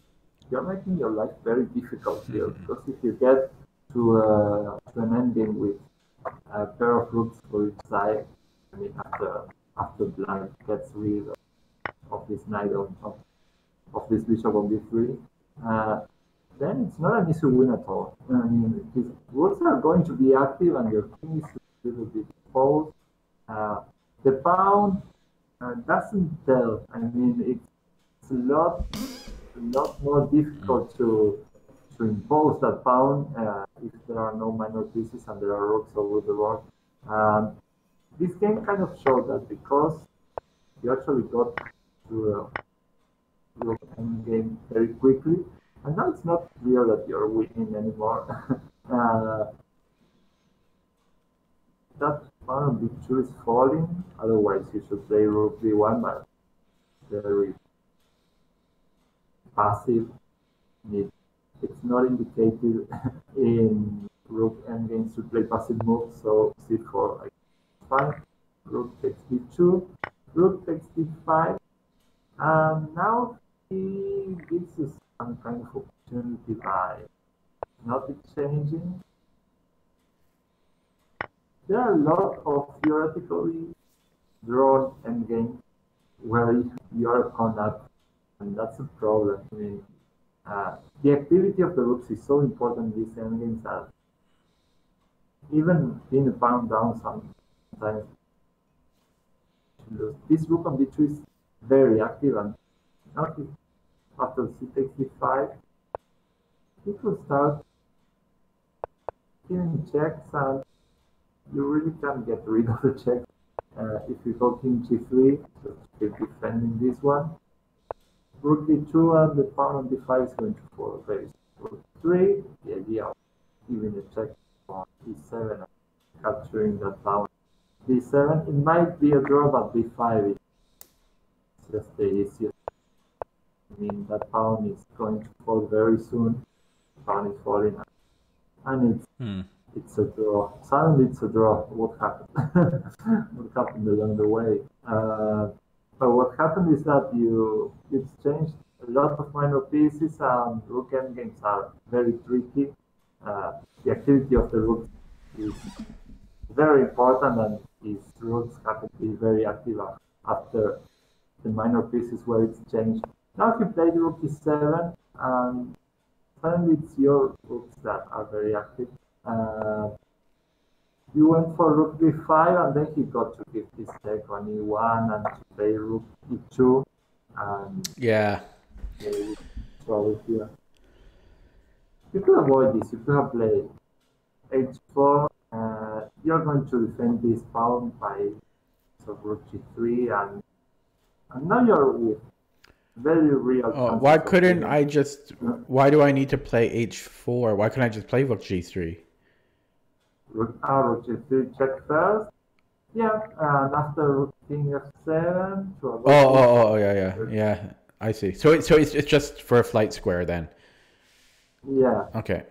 making your life very difficult here, because if you get to an endgame with a pair of rooks for each side, I mean, after Blanc gets rid of this knight of this bishop on b3, then it's not an easy win at all. I mean, his rooks are going to be active, and your king is a little bit exposed. The pawn doesn't tell. I mean, it's a lot more difficult to impose that pawn if there are no minor pieces and there are rooks over the board. This game kind of showed that, because you actually got to your endgame very quickly, and now it's not clear that you're winning anymore. That one on b2 is falling, otherwise you should play rook b1, but very passive. It's not indicated in rook endgames to play passive moves, so c4. Rook takes d2, rook takes d5, and now he gives us some kind of opportunity by not exchanging. There are a lot of theoretically drawn endgames where you're a pawn up, and that's a problem. I mean, the activity of the rooks is so important in these endgames that even in a pawn down sometimes this rook on b2 is very active, and notice after c takes d5, it will start killing checks, and you really can't get rid of the check if you go king g3, just keep defending this one. Rook d2 and the pawn on d5 is going to fall very soon. Rook 3, the idea of giving a check on d7 and capturing that pawn. D7, it might be a draw, but d5 is just the easiest. I mean, that pawn is going to fall very soon. Pawn is falling, and it's a draw. Suddenly it's a draw. What happened? What happened along the way? But what happened is that you exchanged a lot of minor pieces, and rook endgames are very tricky. The activity of the rook is very important, and his rooks happen to be very active after the minor pieces where it's changed. Now if you play the rook e7, and suddenly it's your rooks that are very active. You went for rook b5, and then he got to give this check on e1 and to play rook e2. And yeah. Here. You could avoid this. You could have played h4. You're going to defend this pawn by rook g3, and Another with very real. Why couldn't I just? Why do I need to play h4? Why couldn't I just play rook g3? Rook g3 check first. Yeah, and after rook king f7. Oh yeah. I see. So it's just for a flight square then. Yeah. Okay.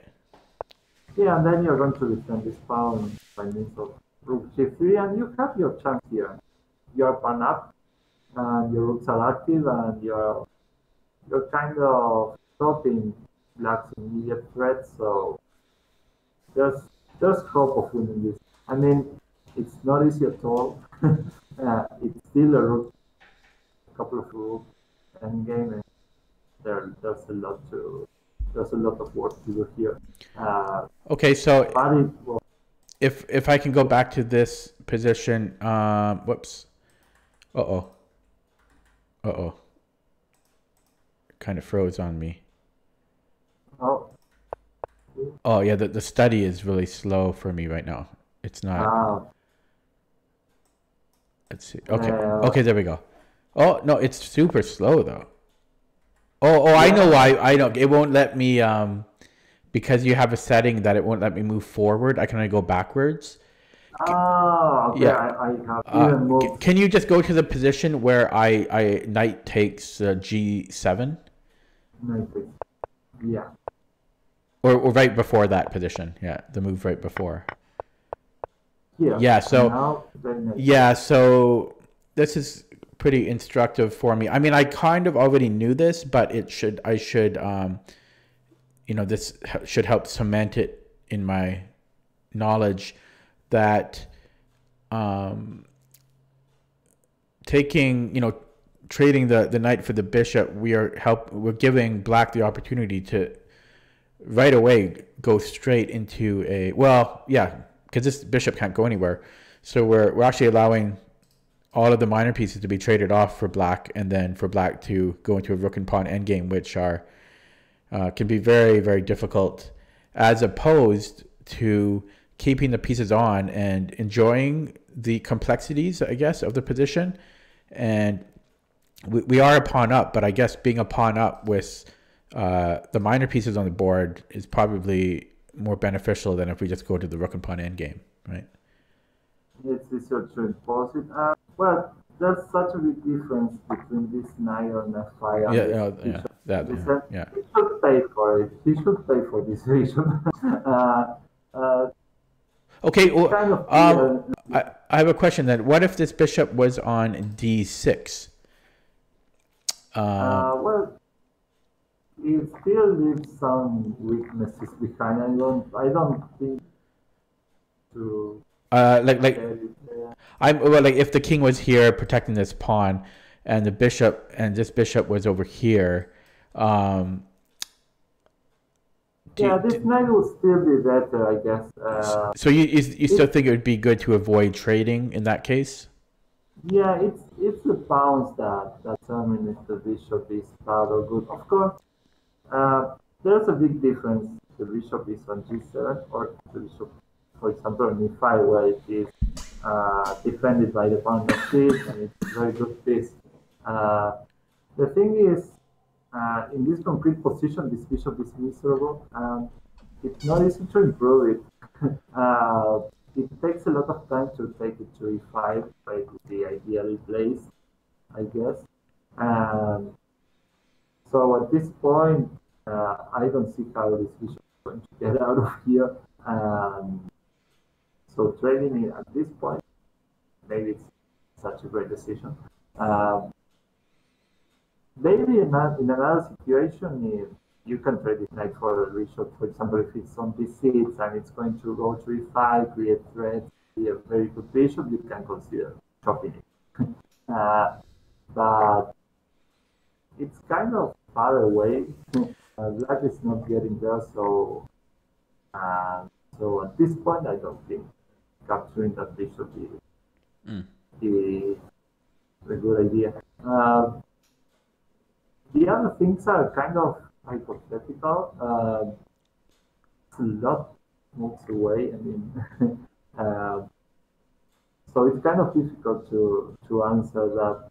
Yeah, and then you're going to defend this pawn by means of rook g3, and you have your chance here. You're pan up, and your rooks are active, and you're kind of stopping black's immediate threat. So there's hope of winning this. I mean, it's not easy at all. It's still a rook, a couple of rooks endgame, and there's a lot of work to do here. Okay, so if I can go back to this position, whoops. Uh oh. Kind of froze on me. Oh. Oh yeah, the study is really slow for me right now. It's not. Let's see. Okay. Okay, there we go. Oh no, it's super slow though. Oh, I know why. I know it won't let me because you have a setting that it won't let me move forward. I can only go backwards. Okay. Yeah. I have even moved. Can you just go to the position where I knight takes g7? Yeah. Or right before that position. Yeah, the move right before. Yeah. Yeah. So this is pretty instructive for me. I mean, I kind of already knew this, but this should help cement it in my knowledge that trading the knight for the bishop, we're giving black the opportunity to right away go straight into because this bishop can't go anywhere. So we're actually allowing all of the minor pieces to be traded off for black, and then for black to go into a rook and pawn endgame, which can be very, very difficult, as opposed to keeping the pieces on and enjoying the complexities, I guess, of the position. And we are a pawn up, but I guess being a pawn up with the minor pieces on the board is probably more beneficial than if we just go to the rook and pawn endgame, right? It's easier to impose it. Well, there's such a big difference between this knight on f5 and yeah. He should pay for it. He should pay for this reason. Okay, well, kind of I have a question then. What if this bishop was on d6? Well, it still leaves some weaknesses behind. I don't think to. If the king was here protecting this pawn, and this bishop was over here, this knight would still be better, I guess. So you still think it would be good to avoid trading in that case? Yeah, it's the pawns that determine if the bishop is bad or good. Of course, there's a big difference. The bishop is on g7 or the bishop. For example, in e5, where it is defended by the pawn f6, and it's a very good piece. The thing is, in this concrete position, this bishop is miserable, and it's not easy to improve it. It takes a lot of time to take it to e5, but it would be ideally placed, I guess. So at this point, I don't see how this bishop is going to get out of here. So trading it at this point, maybe it's such a great decision. Maybe in another situation, if you can trade this knight for a bishop. For example, if it's on b6 and it's going to go to e5, create threats, be a very good bishop, you can consider chopping it. But it's kind of far away. Black is not getting there, so at this point, I don't think capturing that bishop is a good idea. The other things are kind of hypothetical. A lot moves away. I mean, so it's kind of difficult to answer that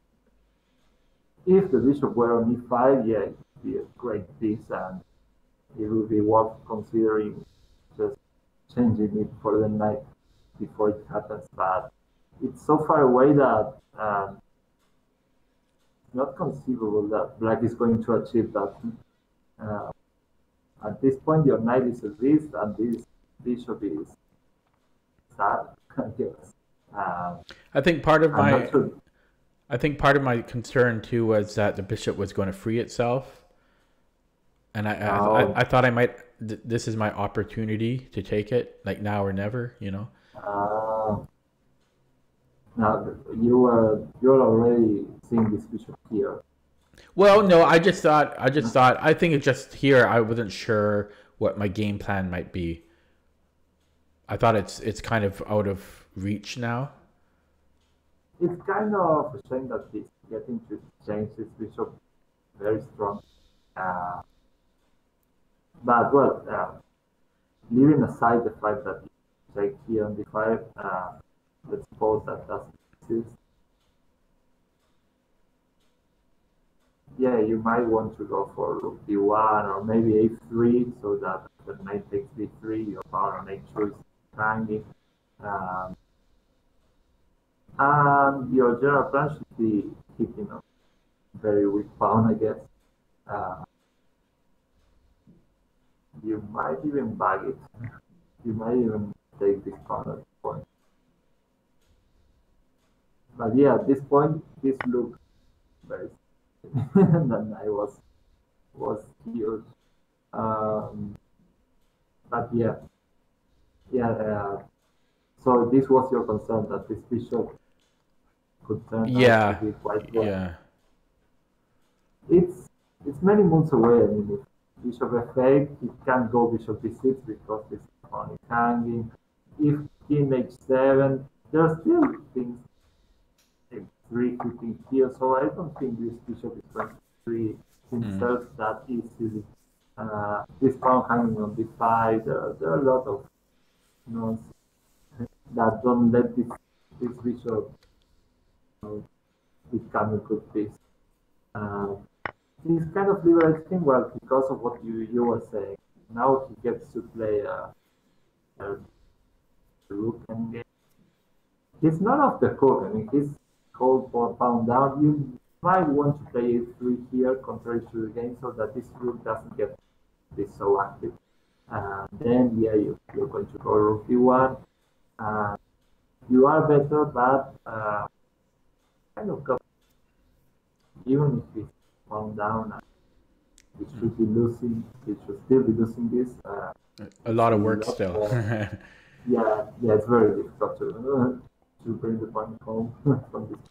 If the bishop were on e5, yeah, it would be a great piece, and it would be worth considering just changing it for the knight before it happens. But it's so far away that it's not conceivable that black is going to achieve that. At this point, your knight is a risk, and this bishop is sad, I guess. I think part of my concern too was that the bishop was going to free itself, and I thought I might. This is my opportunity to take it, like now or never, you know. Now you're already seeing this bishop here. Well, no, I think it's just here. I wasn't sure what my game plan might be. I thought it's kind of out of reach now. It's kind of a shame that it's getting to change this bishop very strong. But, well, leaving aside the fact that you take here on d5, let's suppose that doesn't exist. Yeah, you might want to go for rook d1 or maybe a3, so that the knight takes b3, your pawn on h2 is hanging. And your general plan should be hitting a very weak pawn, I guess. You might even bag it. You might even take this pawn at this point. But yeah, at this point, this looks very and I was huge. But yeah, so this was your concern, that this bishop could turn out to be quite well. Yeah. It's many moons away. I mean, if bishop f8, it can go bishop b6 because this pawn is hanging. If king h7, there are still things hitting here, so I don't think this bishop is going to free himself that easily. This pawn hanging on d5, there are a lot of nonsense that don't let this bishop become a good piece. He's kind of liberating, well, because of what you were saying. Now he gets to play a rook endgame. He's not off the hook. I mean, he's called for pawn down. You might want to play a3 here, contrary to the game, so that this rook doesn't get this so active. Then, yeah, you're going to go rook d1. You are better, but kind of got, even if it's pawn down, it should be losing. It should still be losing this. A lot of work still. Yeah, it's very difficult to bring the pawn home from this.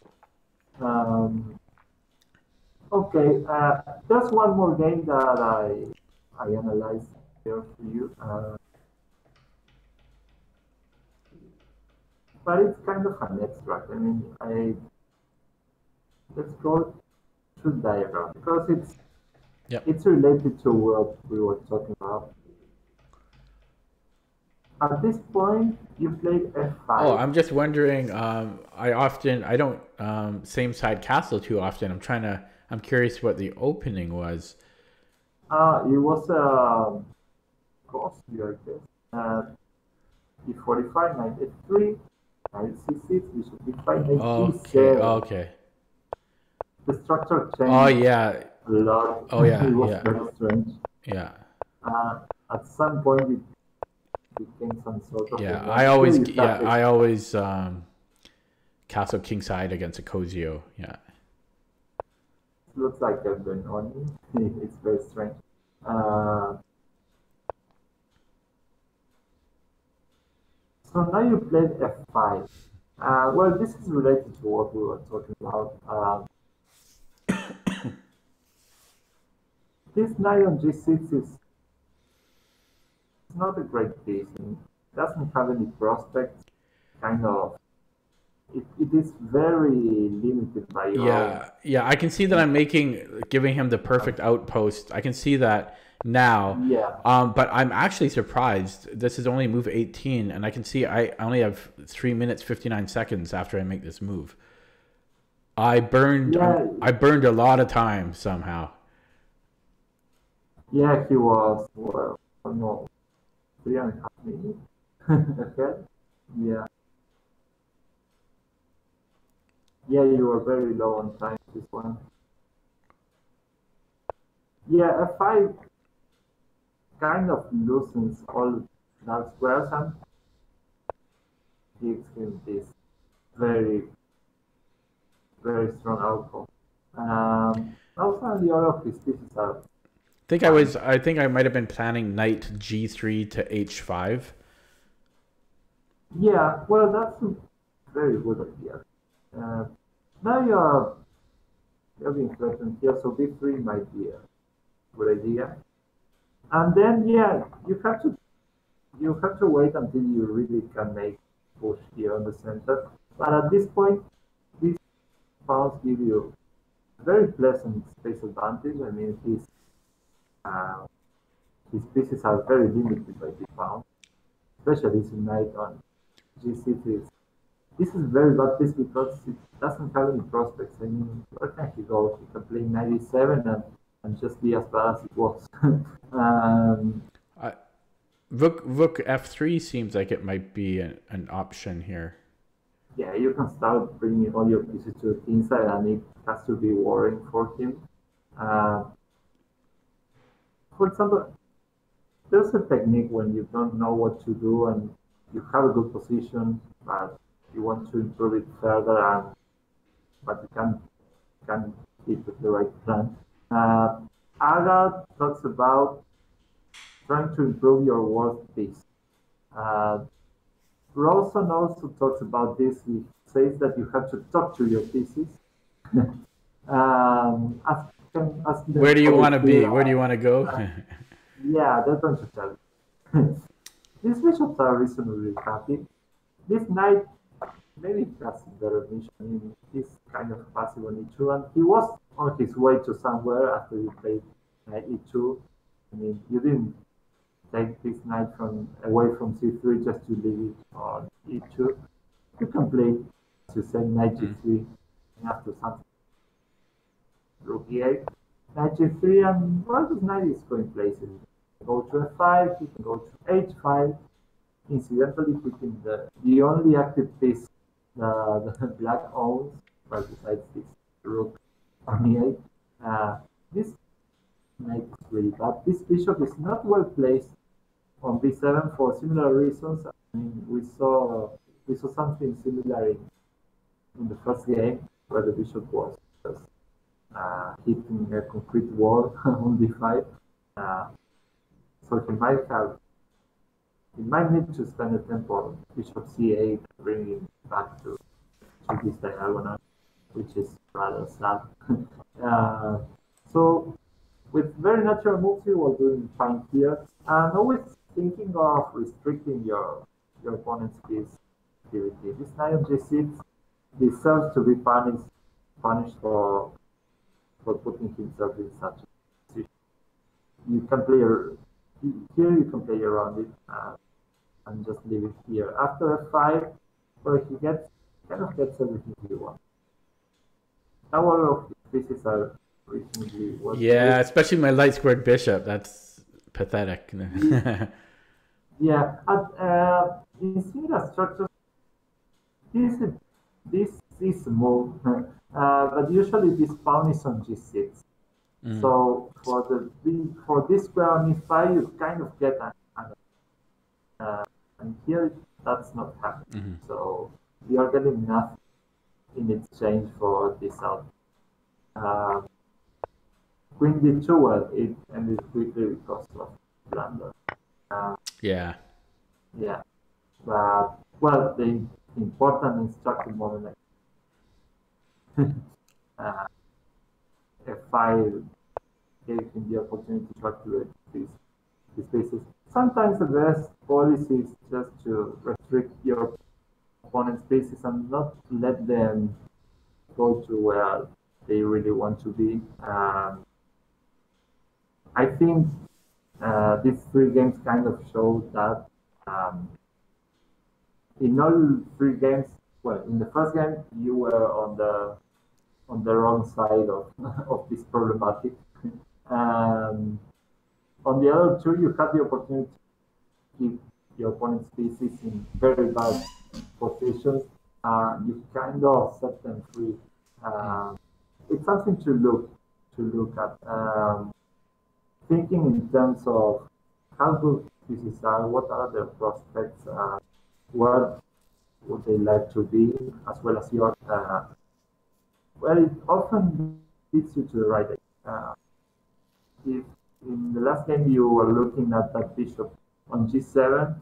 Okay, there's one more game that I analyzed here for you. But it's kind of an extract. I mean, let's go to diagram because it's related to what we were talking about. At this point, you played f5. Oh, I'm just wondering. I don't same side castle too often. I'm curious what the opening was. It was costlier, I guess. E45, knight f3. Okay. The structure changed. Oh yeah. A lot. Oh yeah. It was very strange. Yeah. At some point it became some sort of. Yeah, I always castle kingside against a Cozio. Yeah. It looks like I've been on. It's very strange. So now you played f5. Well, this is related to what we were talking about. This knight on g6 is not a great piece. It doesn't have any prospects. Kind of. It is very limited by your. Yeah. I can see that I'm giving him the perfect outpost. I can see that now. Yeah. But I'm actually surprised. This is only move 18, and I can see I only have 3 minutes 59 seconds after I make this move. I burned a lot of time somehow. Yeah, he was, well, no, 3.5 minutes ahead. Yeah. Yeah, you were very low on time, this one. Yeah, F5 kind of loosens all dark squares and gives him this very, very strong outcome. Also, the other of his pieces are... I think I might have been planning knight g3 to h5. Yeah, well, that's a very good idea. Now you're being threatened here, so b3 might be a good idea. And then, yeah, you have to wait until you really can make push here on the center. But at this point, these pawns give you a very pleasant space advantage. I mean, his pieces are very limited by this pawn, especially this knight on g6. This is a very bad piece because it doesn't have any prospects. I mean, where can he go? He can play 97 and just be as bad as it was. Rook f3 seems like it might be an option here. Yeah, you can start bringing all your pieces to the inside, and it has to be worrying for him. For example, there's a technique when you don't know what to do and you have a good position, but you want to improve it further, but you can't keep with the right plan. Aagaard talks about trying to improve your worth piece. Rosen also talks about this. He says that you have to talk to your pieces. Where do you want to be? Where do you want to go? Yeah, that's what you tell me. These bishops are reasonably happy. This knight maybe has a better mission. I mean, he's kind of passive on e2, and he was on his way to somewhere after you played e2. I mean, you didn't take this knight away from c3 just to leave it on e2. You can play, as you said, knight g3 after something. Rook e8, knight g3, and well, this knight is going places. Go to f5, he can go to h5. Incidentally, picking the only active piece the black owns, well, besides this rook on e8. This knight is really bad. This bishop is not well placed on b7 for similar reasons. I mean, we saw something similar in the first game where the bishop was just hitting a concrete wall on d5, so he might need to spend the tempo on bishop c8, bringing back to this diagonal, which is rather sad. So with very natural moves, you are doing fine here, and always thinking of restricting your opponent's piece activity. This knight on g6 deserves to be punished for putting himself in such a position. You can play around it and just leave it here. After f5, where he kind of gets everything he wants. Now all of his pieces are reasonably well. Yeah, especially my light squared bishop. That's pathetic. Yeah, in similar structures, this is move. But usually this pawn is on g6. Mm. So for this square on e5, you kind of get an and here that's not happening. Mm-hmm. So you are getting nothing in exchange for this out. Queen d2, well, it ended quickly because of blunder. Yeah. Yeah. But well, the important instructive moment. F5 gave him the opportunity to activate these pieces. Sometimes the best policy is just to restrict your opponent's pieces and not let them go to where they really want to be. I think these three games kind of show that in all three games, well, in the first game, you were on the on the wrong side of this problematic. On the other two, you have the opportunity to keep the opponent's pieces in very bad positions. You kind of set them free. It's something to look at. Thinking in terms of how good pieces are, what are their prospects, where would they like to be, as well as your. Well, it often leads you to the right. If in the last game you were looking at that bishop on g7,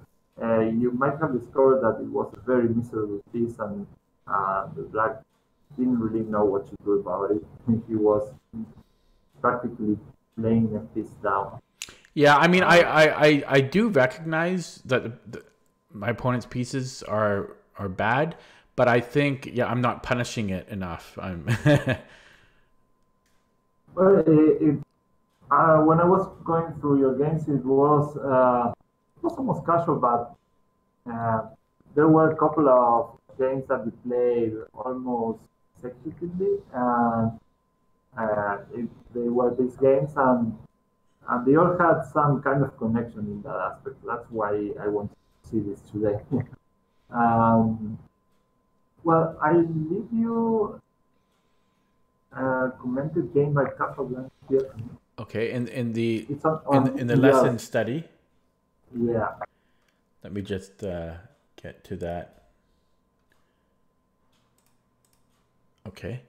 you might have discovered that it was a very miserable piece, and the black didn't really know what to do about it. He was practically laying a piece down. Yeah, I mean, I do recognize that my opponent's pieces are bad, but I think, yeah, I'm not punishing it enough. I'm well, when I was going through your games, it was almost casual, but there were a couple of games that we played almost consecutively, and they were these games, and they all had some kind of connection in that aspect. That's why I want to see this today. Well, I leave you commented game by Capablanca here. Okay, in the lesson study. Yeah. Let me just get to that. Okay.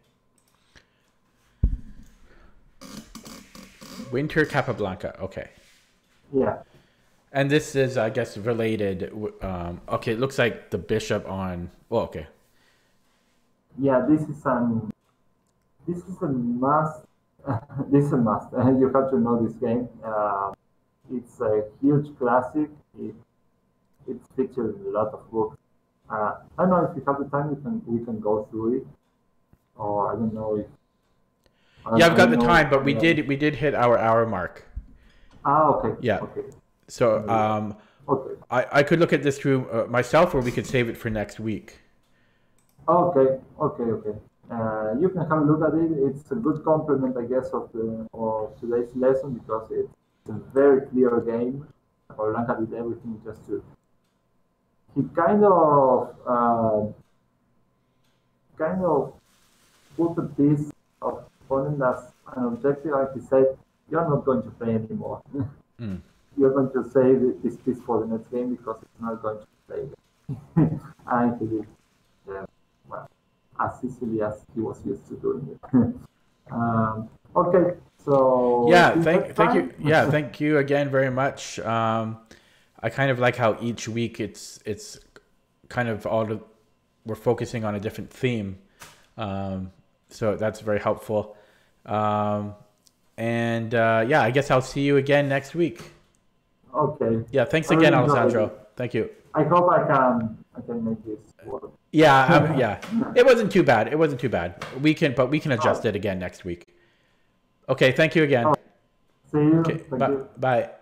Winter Capablanca. Okay. Yeah. And this is, I guess, related. Okay, it looks like the bishop on. Oh, okay. Yeah, this is a must. This is a must. You have to know this game. It's a huge classic. It's featured in a lot of books. I don't know if you have the time. We can go through it. Or I don't know if. Yeah, I've got the time, but we did hit our hour mark. Ah, okay. Yeah. Okay. So okay. I could look at this through myself, or we could save it for next week. Okay. Okay. Okay. You can have a look at it. It's a good complement, I guess, of today's lesson, because it's a very clear game. Capablanca did everything just to. He kind of put a piece of opponent as an objective. Like he said, you're not going to play anymore. Mm. You're going to save this piece for the next game because it's not going to play. And he did. Yeah. Well, as easily as he was used to doing it. Okay, so yeah, thank you. Yeah, thank you again very much. I kind of like how each week it's kind of we're focusing on a different theme, so that's very helpful. Yeah, I guess I'll see you again next week. Okay. Yeah, thanks again, Alessandro. Thank you. I hope I can make this work. Yeah, yeah. It wasn't too bad. It wasn't too bad. But we can adjust it again next week. Okay, thank you again. See you. Okay, thank you. Bye.